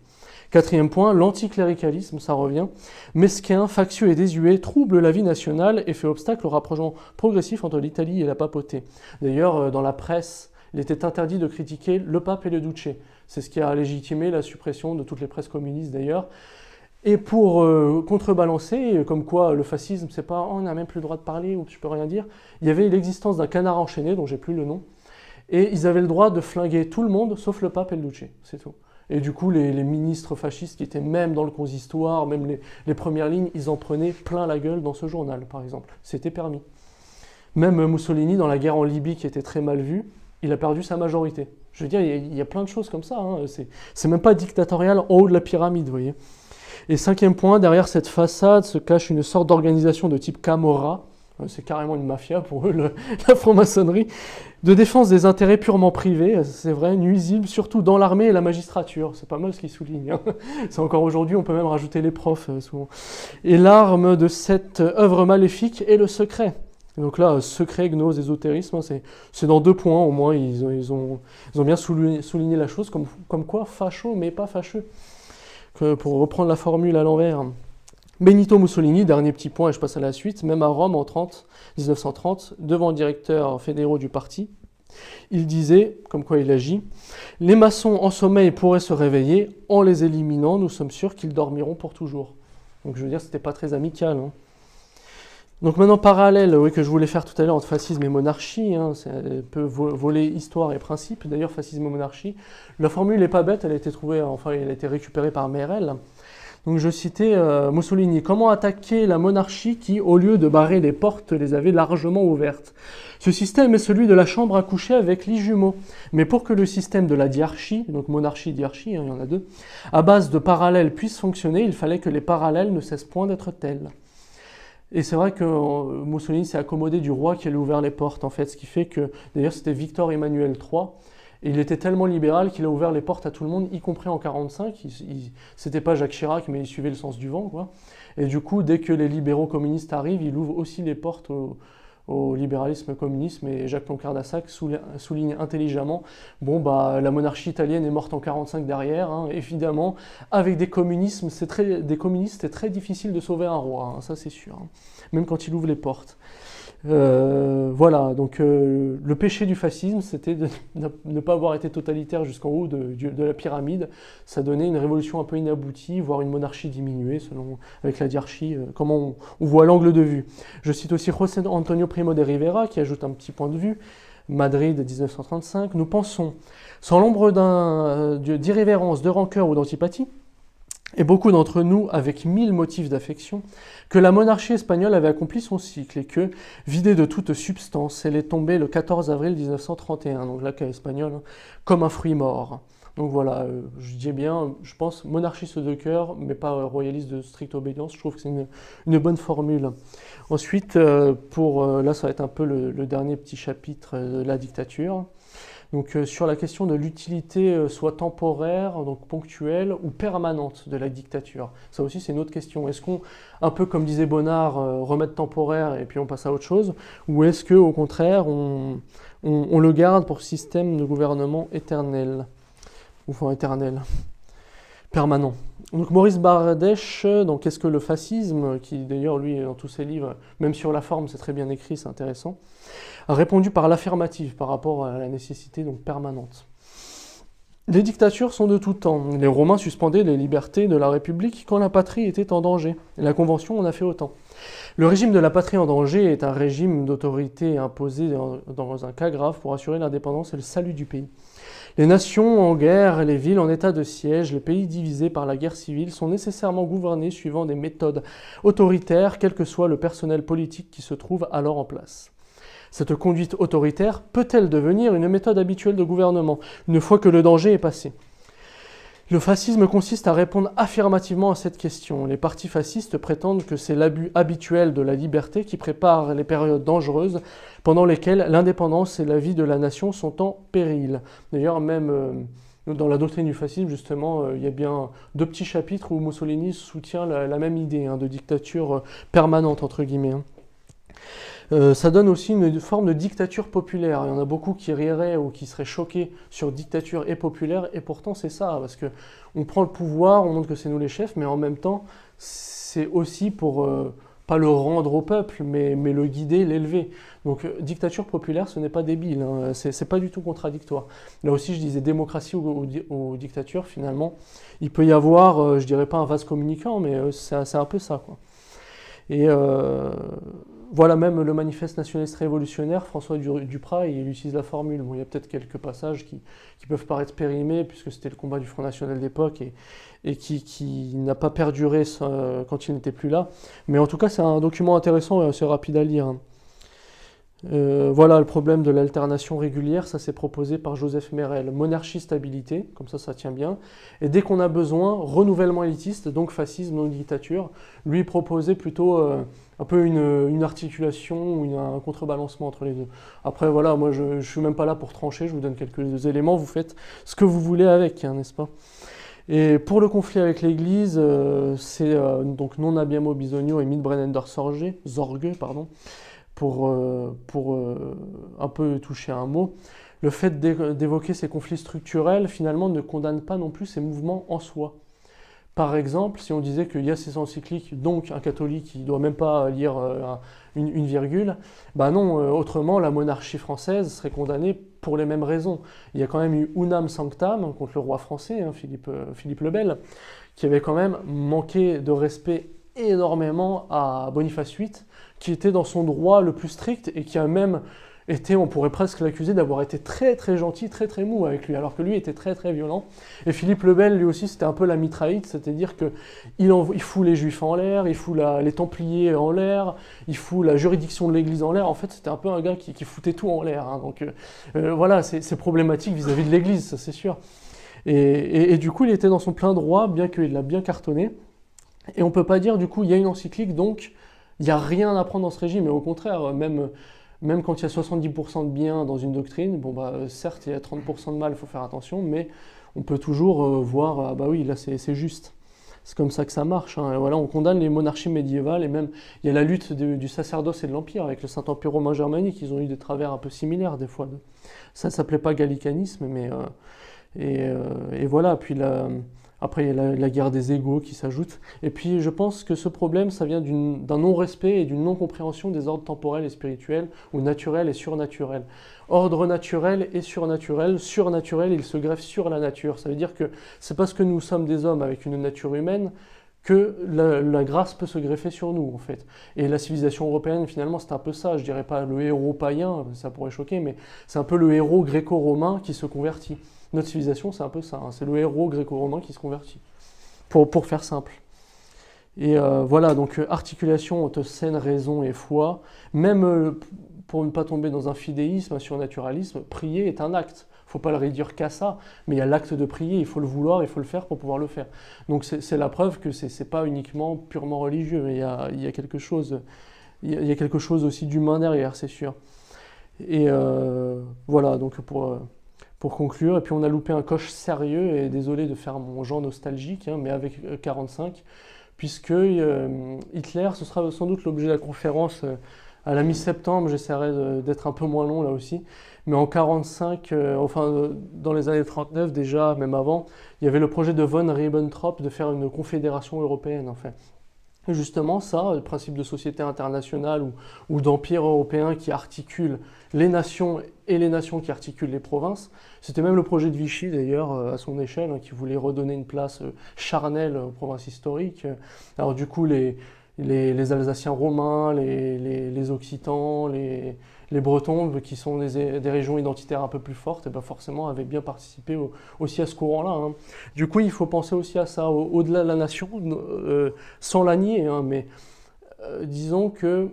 Quatrième point, l'anticléricalisme, ça revient, mesquin, factieux et désuet, trouble la vie nationale et fait obstacle au rapprochement progressif entre l'Italie et la papauté. D'ailleurs, dans la presse, il était interdit de critiquer le pape et le duce. C'est ce qui a légitimé la suppression de toutes les presses communistes d'ailleurs. Et pour euh, contrebalancer, comme quoi le fascisme, c'est pas oh, on n'a même plus le droit de parler ou tu peux rien dire, il y avait l'existence d'un canard enchaîné dont j'ai plus le nom, et ils avaient le droit de flinguer tout le monde sauf le pape et le duce, c'est tout. Et du coup, les, les ministres fascistes qui étaient même dans le consistoire, même les, les premières lignes, ils en prenaient plein la gueule dans ce journal, par exemple. C'était permis. Même Mussolini, dans la guerre en Libye qui était très mal vue, il a perdu sa majorité. Je veux dire, il y a, il y a plein de choses comme ça, hein. C'est même pas dictatorial en haut de la pyramide, vous voyez. Et cinquième point, derrière cette façade se cache une sorte d'organisation de type Camorra, c'est carrément une mafia pour eux, le, la franc-maçonnerie, de défense des intérêts purement privés, c'est vrai, nuisibles, surtout dans l'armée et la magistrature, c'est pas mal ce qu'ils soulignent, hein. C'est encore aujourd'hui, on peut même rajouter les profs souvent. Et l'arme de cette œuvre maléfique est le secret. Donc là, secret, gnose, ésotérisme, c'est dans deux points au moins, ils ont, ils ont, ils ont bien souligné, souligné la chose, comme, comme quoi facho mais pas fâcheux. Pour reprendre la formule à l'envers, Benito Mussolini, dernier petit point et je passe à la suite, même à Rome en mille neuf cent trente, devant les directeurs fédéraux du parti, il disait, comme quoi il agit, « Les maçons en sommeil pourraient se réveiller, en les éliminant, nous sommes sûrs qu'ils dormiront pour toujours. » Donc je veux dire, c'était pas très amical, hein. Donc maintenant, parallèle, oui, que je voulais faire tout à l'heure entre fascisme et monarchie, hein, c'est un peu voler histoire et principe, d'ailleurs fascisme et monarchie, la formule n'est pas bête, elle a été trouvée, enfin elle a été récupérée par Merel. Donc je citais euh, Mussolini, « Comment attaquer la monarchie qui, au lieu de barrer les portes, les avait largement ouvertes ? Ce système est celui de la chambre à coucher avec lit jumeau. Mais pour que le système de la diarchie, donc monarchie, diarchie, hein, il y en a deux, à base de parallèles puisse fonctionner, il fallait que les parallèles ne cessent point d'être tels. » Et c'est vrai que Mussolini s'est accommodé du roi qui a ouvert les portes, en fait, ce qui fait que, d'ailleurs, c'était Victor Emmanuel trois, et il était tellement libéral qu'il a ouvert les portes à tout le monde, y compris en mille neuf cent quarante-cinq, c'était pas Jacques Chirac, mais il suivait le sens du vent, quoi. Et du coup, dès que les libéraux communistes arrivent, il ouvre aussi les portes au, au libéralisme communiste, et Jacques Poincaré-Dassac souligne, souligne intelligemment, bon, bah, la monarchie italienne est morte en mille neuf cent quarante-cinq derrière, hein, évidemment, avec des communismes, c'est très, des communistes, c'est très difficile de sauver un roi, hein, ça c'est sûr, hein, même quand il ouvre les portes. Euh, voilà, donc euh, le péché du fascisme, c'était de ne pas avoir été totalitaire jusqu'en haut de, de, de la pyramide, ça donnait une révolution un peu inaboutie, voire une monarchie diminuée, selon, avec la diarchie, euh, comment on, on voit l'angle de vue. Je cite aussi José Antonio Primo de Rivera, qui ajoute un petit point de vue, Madrid mille neuf cent trente-cinq, « Nous pensons, sans l'ombre d'irrévérence, de rancœur ou d'antipathie, et beaucoup d'entre nous avec mille motifs d'affection, que la monarchie espagnole avait accompli son cycle et que, vidée de toute substance, elle est tombée le quatorze avril mille neuf cent trente et un, donc là, cas espagnol, hein, comme un fruit mort. Donc voilà, euh, je dis bien, je pense, monarchiste de cœur, mais pas euh, royaliste de stricte obédience, je trouve que c'est une, une bonne formule. Ensuite, euh, pour, euh, là, ça va être un peu le, le dernier petit chapitre euh, de la dictature. Donc euh, sur la question de l'utilité euh, soit temporaire, donc ponctuelle ou permanente de la dictature. Ça aussi c'est une autre question. Est-ce qu'on, un peu comme disait Bonnard, euh, remettre temporaire et puis on passe à autre chose? Ou est-ce qu'au contraire on, on, on le garde pour système de gouvernement éternel? Enfin éternel, permanent. Donc Maurice Bardèche, donc qu'est-ce que le fascisme, qui d'ailleurs lui dans tous ses livres, même sur la forme c'est très bien écrit, c'est intéressant, a répondu par l'affirmative par rapport à la nécessité donc permanente. Les dictatures sont de tout temps. Les Romains suspendaient les libertés de la République quand la patrie était en danger. La Convention en a fait autant. Le régime de la patrie en danger est un régime d'autorité imposé dans un cas grave pour assurer l'indépendance et le salut du pays. Les nations en guerre, les villes en état de siège, les pays divisés par la guerre civile sont nécessairement gouvernés suivant des méthodes autoritaires, quel que soit le personnel politique qui se trouve alors en place. Cette conduite autoritaire peut-elle devenir une méthode habituelle de gouvernement, une fois que le danger est passé ? Le fascisme consiste à répondre affirmativement à cette question. Les partis fascistes prétendent que c'est l'abus habituel de la liberté qui prépare les périodes dangereuses pendant lesquelles l'indépendance et la vie de la nation sont en péril. D'ailleurs, même euh, dans la doctrine du fascisme, justement, euh, il y a bien deux petits chapitres où Mussolini soutient la, la même idée hein, de dictature euh, permanente, entre guillemets. Hein. Euh, ça donne aussi une forme de dictature populaire. Il y en a beaucoup qui riraient ou qui seraient choqués sur dictature et populaire, et pourtant c'est ça, parce qu'on prend le pouvoir, on montre que c'est nous les chefs, mais en même temps, c'est aussi pour, euh, pas le rendre au peuple, mais, mais le guider, l'élever. Donc euh, dictature populaire, ce n'est pas débile, hein, c'est pas du tout contradictoire. Là aussi, je disais démocratie ou, ou, ou dictature, finalement, il peut y avoir, euh, je dirais pas un vase communicant, mais euh, c'est un peu ça, quoi. Et euh, voilà, même le manifeste nationaliste révolutionnaire, François Duprat, il utilise la formule. Bon, il y a peut-être quelques passages qui, qui peuvent paraître périmés, puisque c'était le combat du Front National d'époque et, et qui, qui n'a pas perduré quand il n'était plus là. Mais en tout cas, c'est un document intéressant et assez rapide à lire. Euh, voilà le problème de l'alternation régulière, ça c'est proposé par Joseph Merel. Monarchie, stabilité, comme ça, ça tient bien. Et dès qu'on a besoin, renouvellement élitiste, donc fascisme, non dictature. Lui proposait plutôt euh, un peu une, une articulation ou une, un contrebalancement entre les deux. Après voilà, moi je ne suis même pas là pour trancher, je vous donne quelques éléments, vous faites ce que vous voulez avec, hein, n'est-ce pas ? Et pour le conflit avec l'Église, euh, c'est euh, donc Non Abbiamo Bisogno et Midbrenender Sorge, Zorge, pardon. pour, euh, pour euh, un peu toucher à un mot, le fait d'évoquer ces conflits structurels, finalement, ne condamne pas non plus ces mouvements en soi. Par exemple, si on disait qu'il y a ces encycliques, donc un catholique qui ne doit même pas lire euh, une, une virgule, bah non, euh, autrement, la monarchie française serait condamnée pour les mêmes raisons. Il y a quand même eu Unam Sanctam contre le roi français, hein, Philippe, euh, Philippe le Bel, qui avait quand même manqué de respect énormément à Boniface huit, qui était dans son droit le plus strict et qui a même été, on pourrait presque l'accuser d'avoir été très très gentil, très très mou avec lui, alors que lui était très très violent. Et Philippe le Bel, lui aussi, c'était un peu la mitraillite, c'est-à-dire qu'il il fout les juifs en l'air, il fout la, les templiers en l'air, il fout la juridiction de l'église en l'air. En fait, c'était un peu un gars qui, qui foutait tout en l'air. Hein. Donc euh, euh, voilà, c'est problématique vis-à-vis de l'église, ça c'est sûr. Et, et, et du coup, il était dans son plein droit, bien qu'il l'a bien cartonné. Et on ne peut pas dire, du coup, il y a une encyclique, donc il n'y a rien à prendre dans ce régime. Et au contraire, même, même quand il y a soixante-dix pour cent de bien dans une doctrine, bon bah certes, il y a trente pour cent de mal, il faut faire attention, mais on peut toujours euh, voir, ah bah oui, là c'est juste. C'est comme ça que ça marche. Hein. Et voilà, on condamne les monarchies médiévales, et même il y a la lutte de, du sacerdoce et de l'Empire, avec le Saint-Empire romain germanique, ils ont eu des travers un peu similaires des fois. Ça ne s'appelait pas gallicanisme, mais... Euh, et, euh, et voilà, puis la... Après, il y a la, la guerre des égaux qui s'ajoute. Et puis, je pense que ce problème, ça vient d'un non-respect et d'une non-compréhension des ordres temporels et spirituels, ou naturels et surnaturels. Ordre naturel et surnaturel. Surnaturel, il se greffe sur la nature. Ça veut dire que c'est parce que nous sommes des hommes avec une nature humaine que la, la grâce peut se greffer sur nous, en fait. Et la civilisation européenne, finalement, c'est un peu ça. Je dirais pas le héros païen, ça pourrait choquer, mais c'est un peu le héros gréco-romain qui se convertit. Notre civilisation, c'est un peu ça, hein. C'est le héros gréco-romain qui se convertit. pour, pour faire simple. Et euh, voilà, donc articulation entre saine, raison et foi. Même euh, pour ne pas tomber dans un fidéisme, un surnaturalisme, prier est un acte. Il ne faut pas le réduire qu'à ça, mais il y a l'acte de prier, il faut le vouloir, il faut le faire pour pouvoir le faire. Donc c'est la preuve que ce n'est pas uniquement purement religieux, mais il y a, il y a quelque chose, il y a, il y a quelque chose aussi d'humain derrière, c'est sûr. Et euh, voilà, donc pour, pour conclure, et puis on a loupé un coche sérieux, et désolé de faire mon genre nostalgique, hein, mais avec quarante-cinq, puisque euh, Hitler, ce sera sans doute l'objet de la conférence euh, à la mi-septembre, j'essaierai d'être un peu moins long là aussi, mais en quarante-cinq, euh, enfin dans les années trente-neuf déjà, même avant, il y avait le projet de von Ribbentrop de faire une confédération européenne en fait. Et justement ça, le principe de société internationale ou, ou d'empire européen qui articule les nations et les nations qui articulent les provinces, c'était même le projet de Vichy d'ailleurs à son échelle, hein, qui voulait redonner une place charnelle aux provinces historiques. Alors du coup les... Les, les Alsaciens romains, les, les, les Occitans, les, les Bretons, qui sont des, des régions identitaires un peu plus fortes, et ben forcément avaient bien participé au, aussi à ce courant-là. Hein. Du coup, il faut penser aussi à ça, au-delà de la nation, euh, sans la nier, hein, mais euh, disons que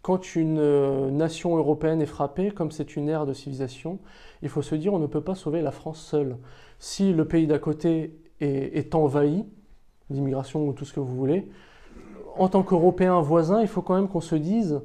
quand une euh, nation européenne est frappée, comme c'est une ère de civilisation, il faut se dire on ne peut pas sauver la France seule. Si le pays d'à côté est, est envahi, l'immigration ou tout ce que vous voulez, en tant qu'Européens voisins, il faut quand même qu'on se dise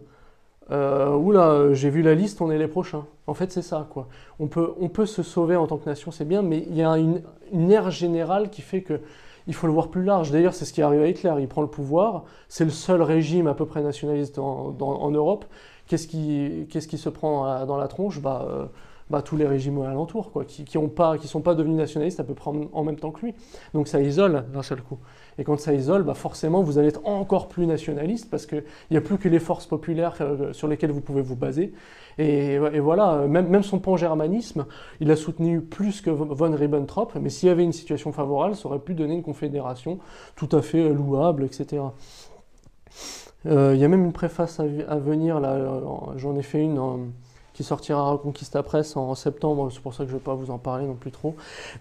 euh, « Oula, j'ai vu la liste, on est les prochains ». En fait, c'est ça, quoi. On peut, on peut se sauver en tant que nation, c'est bien, mais il y a une, une ère générale qui fait qu'il faut le voir plus large. D'ailleurs, c'est ce qui arrive à Hitler. Il prend le pouvoir, c'est le seul régime à peu près nationaliste en, dans, en Europe. Qu'est-ce qui, qu'est-ce qui se prend dans la tronche? bah, euh, bah, tous les régimes alentours, quoi, qui ne qui qui sont pas devenus nationalistes à peu près en, en même temps que lui. Donc ça isole d'un seul coup. Et quand ça isole, bah forcément, vous allez être encore plus nationaliste parce qu'il n'y a plus que les forces populaires sur lesquelles vous pouvez vous baser. Et, et voilà, même, même son pan-germanisme, il a soutenu plus que von Ribbentrop, mais s'il y avait une situation favorable, ça aurait pu donner une confédération tout à fait louable, et cetera. Euh, il y a même une préface à, à venir, j'en ai fait une... En, qui sortira à Reconquista Press en septembre, c'est pour ça que je ne vais pas vous en parler non plus trop.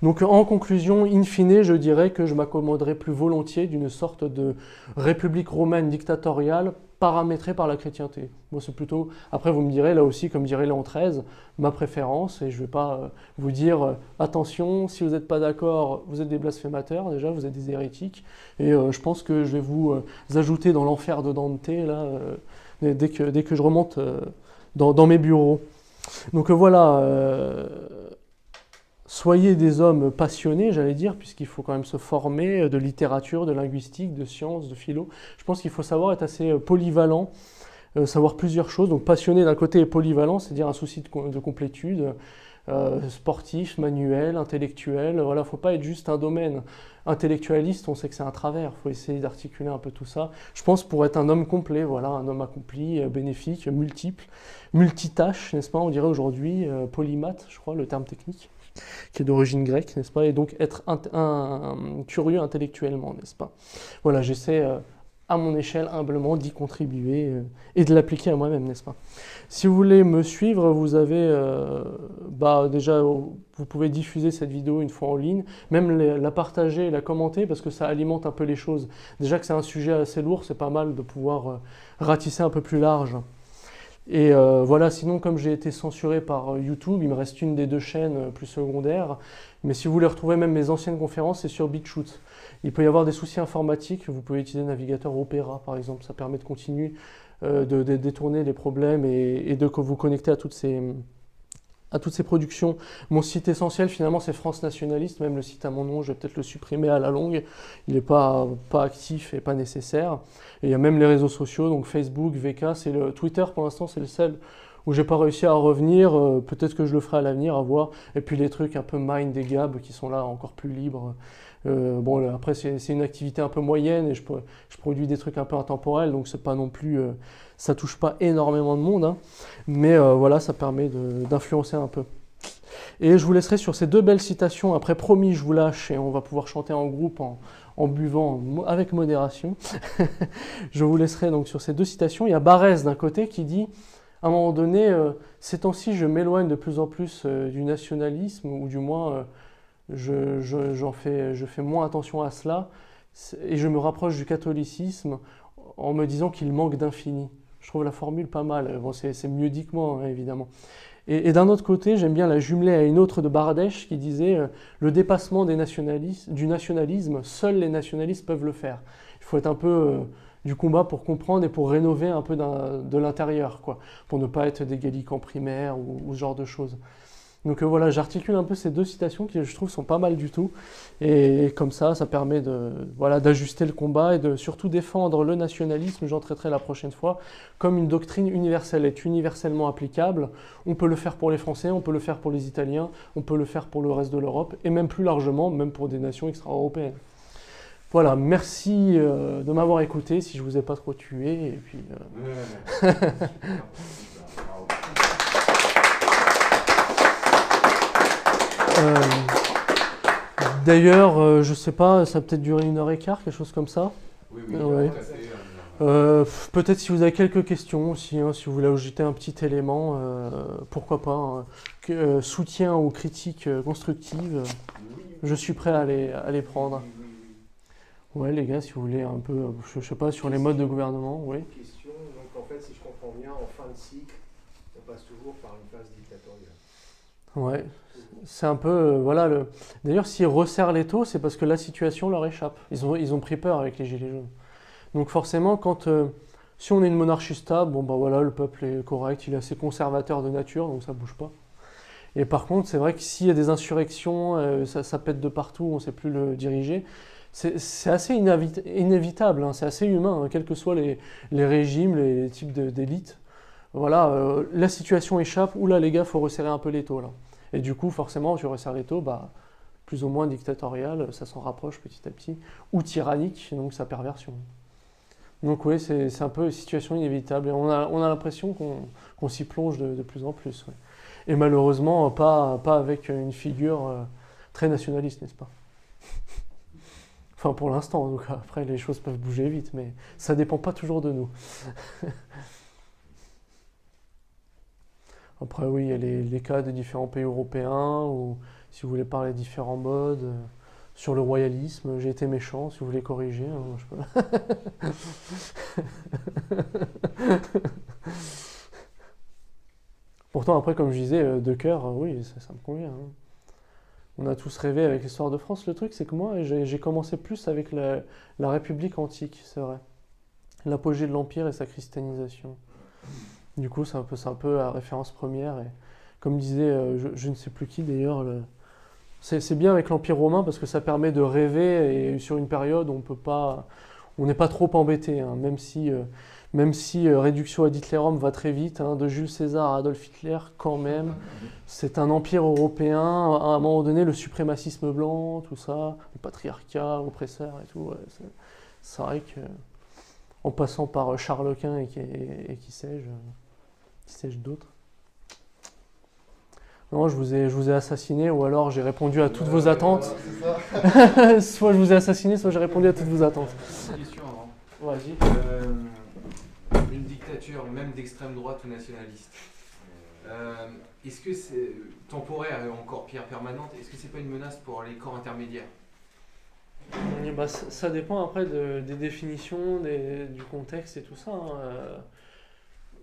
Donc en conclusion, in fine, je dirais que je m'accommoderais plus volontiers d'une sorte de république romaine dictatoriale paramétrée par la chrétienté. Moi c'est plutôt, après vous me direz, là aussi, comme dirait Léon treize, ma préférence, et je ne vais pas vous dire, attention, si vous n'êtes pas d'accord, vous êtes des blasphémateurs, déjà, vous êtes des hérétiques, et euh, je pense que je vais vous euh, ajouter dans l'enfer de Dante, là, euh, dès, que, dès que je remonte... Euh, Dans, dans mes bureaux. Donc euh, voilà, euh, soyez des hommes passionnés, j'allais dire, puisqu'il faut quand même se former de littérature, de linguistique, de sciences, de philo. Je pense qu'il faut savoir être assez polyvalent, euh, savoir plusieurs choses. Donc passionné d'un côté et polyvalent, c'est-à-dire un souci de, de complétude, euh, sportif, manuel, intellectuel. Voilà, il ne faut pas être juste un domaine. Intellectualiste, on sait que c'est un travers, il faut essayer d'articuler un peu tout ça. Je pense pour être un homme complet, voilà, un homme accompli, bénéfique, multiple, multitâche, n'est-ce pas, on dirait aujourd'hui, euh, polymath, je crois, le terme technique, qui est d'origine grecque, n'est-ce pas, et donc être un, un, un, curieux intellectuellement, n'est-ce pas. Voilà, j'essaie euh, à mon échelle, humblement, d'y contribuer euh, et de l'appliquer à moi-même, n'est-ce pas. Si vous voulez me suivre, vous avez, euh, bah, déjà, vous pouvez diffuser cette vidéo une fois en ligne, même les, la partager et la commenter, parce que ça alimente un peu les choses. Déjà que c'est un sujet assez lourd, c'est pas mal de pouvoir euh, ratisser un peu plus large. Et euh, voilà, sinon, comme j'ai été censuré par YouTube, il me reste une des deux chaînes plus secondaires, mais si vous voulez retrouver même mes anciennes conférences, c'est sur BitChute. Il peut y avoir des soucis informatiques, vous pouvez utiliser le navigateur Opera par exemple, ça permet de continuer euh, de, de détourner les problèmes et, et de vous connecter à toutes ces, à toutes ces productions. Mon site essentiel finalement c'est France Nationaliste, même le site à mon nom, je vais peut-être le supprimer à la longue, il n'est pas, pas actif et pas nécessaire. Et il y a même les réseaux sociaux, donc Facebook, V K, c'est le Twitter pour l'instant c'est le seul où j'ai pas réussi à revenir, euh, peut-être que je le ferai à l'avenir, à voir. Et puis les trucs un peu mind des gabs qui sont là encore plus libres. Euh, bon, là, après c'est une activité un peu moyenne et je, je produis des trucs un peu intemporels, donc c'est pas non plus, euh, ça touche pas énormément de monde, hein. Mais euh, voilà, ça permet d'influencer un peu. Et je vous laisserai sur ces deux belles citations. Après, promis, je vous lâche et on va pouvoir chanter en groupe en, en buvant avec modération. Je vous laisserai donc sur ces deux citations. Il y a Barrès d'un côté qui dit à un moment donné, euh, ces temps-ci, je m'éloigne de plus en plus euh, du nationalisme, ou du moins, euh, je, je, j'en fais, je fais moins attention à cela, et je me rapproche du catholicisme en me disant qu'il manque d'infini. Je trouve la formule pas mal, bon, c'est mieux dit que moi, hein, évidemment. Et, et d'un autre côté, j'aime bien la jumeler à une autre de Bardèche qui disait euh, « Le dépassement des nationalistes, du nationalisme, seuls les nationalistes peuvent le faire ». Il faut être un peu euh, du combat pour comprendre et pour rénover un peu un, de l'intérieur, quoi, pour ne pas être des galliques en primaire ou, ou ce genre de choses. Donc euh, voilà, j'articule un peu ces deux citations qui, je trouve, sont pas mal du tout. Et, et comme ça, ça permet de, voilà, d'ajuster le combat et de surtout défendre le nationalisme, j'en traiterai la prochaine fois, comme une doctrine universelle, est universellement applicable. On peut le faire pour les Français, on peut le faire pour les Italiens, on peut le faire pour le reste de l'Europe, et même plus largement, même pour des nations extra-européennes. Voilà, merci euh, de m'avoir écouté, si je ne vous ai pas trop tué, et puis... Euh... Euh, D'ailleurs, euh, je sais pas, ça a peut-être duré une heure et quart, quelque chose comme ça. Oui, oui. Ouais. Euh, peut-être si vous avez quelques questions aussi, hein, si vous voulez ajouter un petit élément, euh, pourquoi pas, hein, que, euh, soutien ou critique euh, constructive, euh, je suis prêt à les, à les prendre. Ouais, les gars, si vous voulez un peu, je, je sais pas, sur les modes de gouvernement, oui. Question, donc en fait, si je comprends bien, en fin de cycle, on passe toujours par une phase dictatoriale. Ouais. C'est un peu, euh, voilà, le... d'ailleurs s'ils resserrent les taux, c'est parce que la situation leur échappe. Ils ont, ils ont pris peur avec les gilets jaunes. Donc forcément, quand, euh, si on est une monarchie stable, bon ben voilà, le peuple est correct, il est assez conservateur de nature, donc ça bouge pas. Et par contre, c'est vrai que s'il y a des insurrections, euh, ça, ça pète de partout, on ne sait plus le diriger, c'est assez inévitable, hein, c'est assez humain, hein, quels que soient les, les régimes, les types d'élite. Voilà, euh, la situation échappe, oula les gars, il faut resserrer un peu les taux là. Et du coup, forcément, tu resserres les taux, bah, plus ou moins dictatorial, ça s'en rapproche petit à petit, ou tyrannique, donc sa perversion. Donc oui, c'est un peu une situation inévitable. Et on a, on a l'impression qu'on qu'on s'y plonge de, de plus en plus. Ouais. Et malheureusement, pas, pas avec une figure euh, très nationaliste, n'est-ce pas? Enfin, pour l'instant, donc après, les choses peuvent bouger vite, mais ça ne dépend pas toujours de nous. Après, oui, il y a les, les cas de différents pays européens, ou si vous voulez parler de différents modes, euh, sur le royalisme, j'ai été méchant, si vous voulez corriger, hein, moi, je peux... Pourtant, après, comme je disais, euh, de cœur, euh, oui, ça, ça me convient. Hein. On a tous rêvé avec l'histoire de France. Le truc, c'est que moi, j'ai commencé plus avec la, la République antique, c'est vrai. L'apogée de l'Empire et sa christianisation. Du coup, c'est un, un peu la référence première. Et comme disait, euh, je, je ne sais plus qui d'ailleurs, le... c'est bien avec l'Empire romain parce que ça permet de rêver et sur une période où on peut pas, on n'est pas trop embêté, hein, même si, euh, même si euh, Réduction ad Hitlerum va très vite, hein, de Jules César à Adolf Hitler quand même. C'est un empire européen, à un moment donné, le suprémacisme blanc, tout ça, le patriarcat, l'oppresseur et tout, ouais, c'est vrai que, en passant par Charles Quint et qui, et, et qui sais-je... Qui sais-je d'autres? Non, je vous, ai, je vous ai assassiné, ou alors j'ai répondu à toutes euh, vos attentes. Euh, soit je vous ai assassiné, soit j'ai répondu à toutes vos attentes. Une question avant. Vas-y. Euh, une dictature, même d'extrême droite ou nationaliste, euh, est-ce que c'est temporaire et encore pire permanente, est-ce que c'est pas une menace pour les corps intermédiaires? Et bah, ça, ça dépend après de, des définitions, des, du contexte et tout ça. Hein. Euh,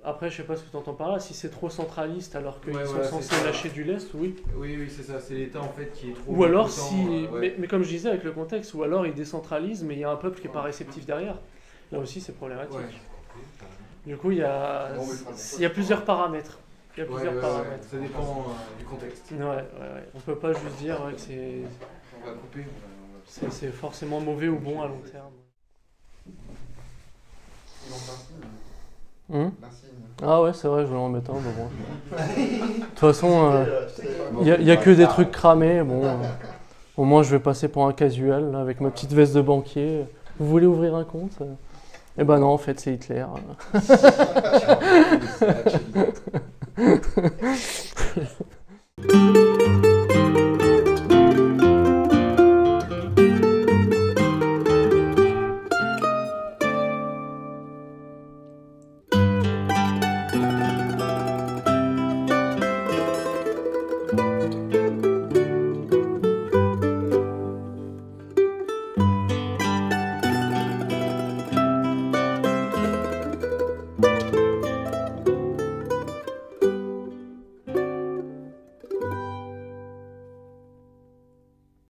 Après, je ne sais pas ce que tu entends par là, si c'est trop centraliste alors qu'ils ouais, sont voilà, censés lâcher du lest, oui. Oui, oui, c'est ça, c'est l'État en fait qui est trop... Ou alors, si, euh, ouais. mais, mais comme je disais avec le contexte, ou alors ils décentralisent, mais il y a un peuple qui n'est pas réceptif derrière. Là aussi, c'est problématique. Ouais. Du coup, il y a, il y a plusieurs paramètres. Il y a plusieurs ouais, ouais, paramètres. Ça dépend euh, du contexte. Ouais, ouais, ouais. On ne peut pas juste dire ouais, que c'est forcément mauvais ou bon à long terme. Hum? Ah ouais, c'est vrai, je voulais en mettre un. De bon, toute façon, il euh, n'y a, a que des trucs cramés. Bon, euh, au moins, je vais passer pour un casual là, avec ma petite veste de banquier. Vous voulez ouvrir un compte? Eh ben non, en fait, c'est Hitler. Thank you.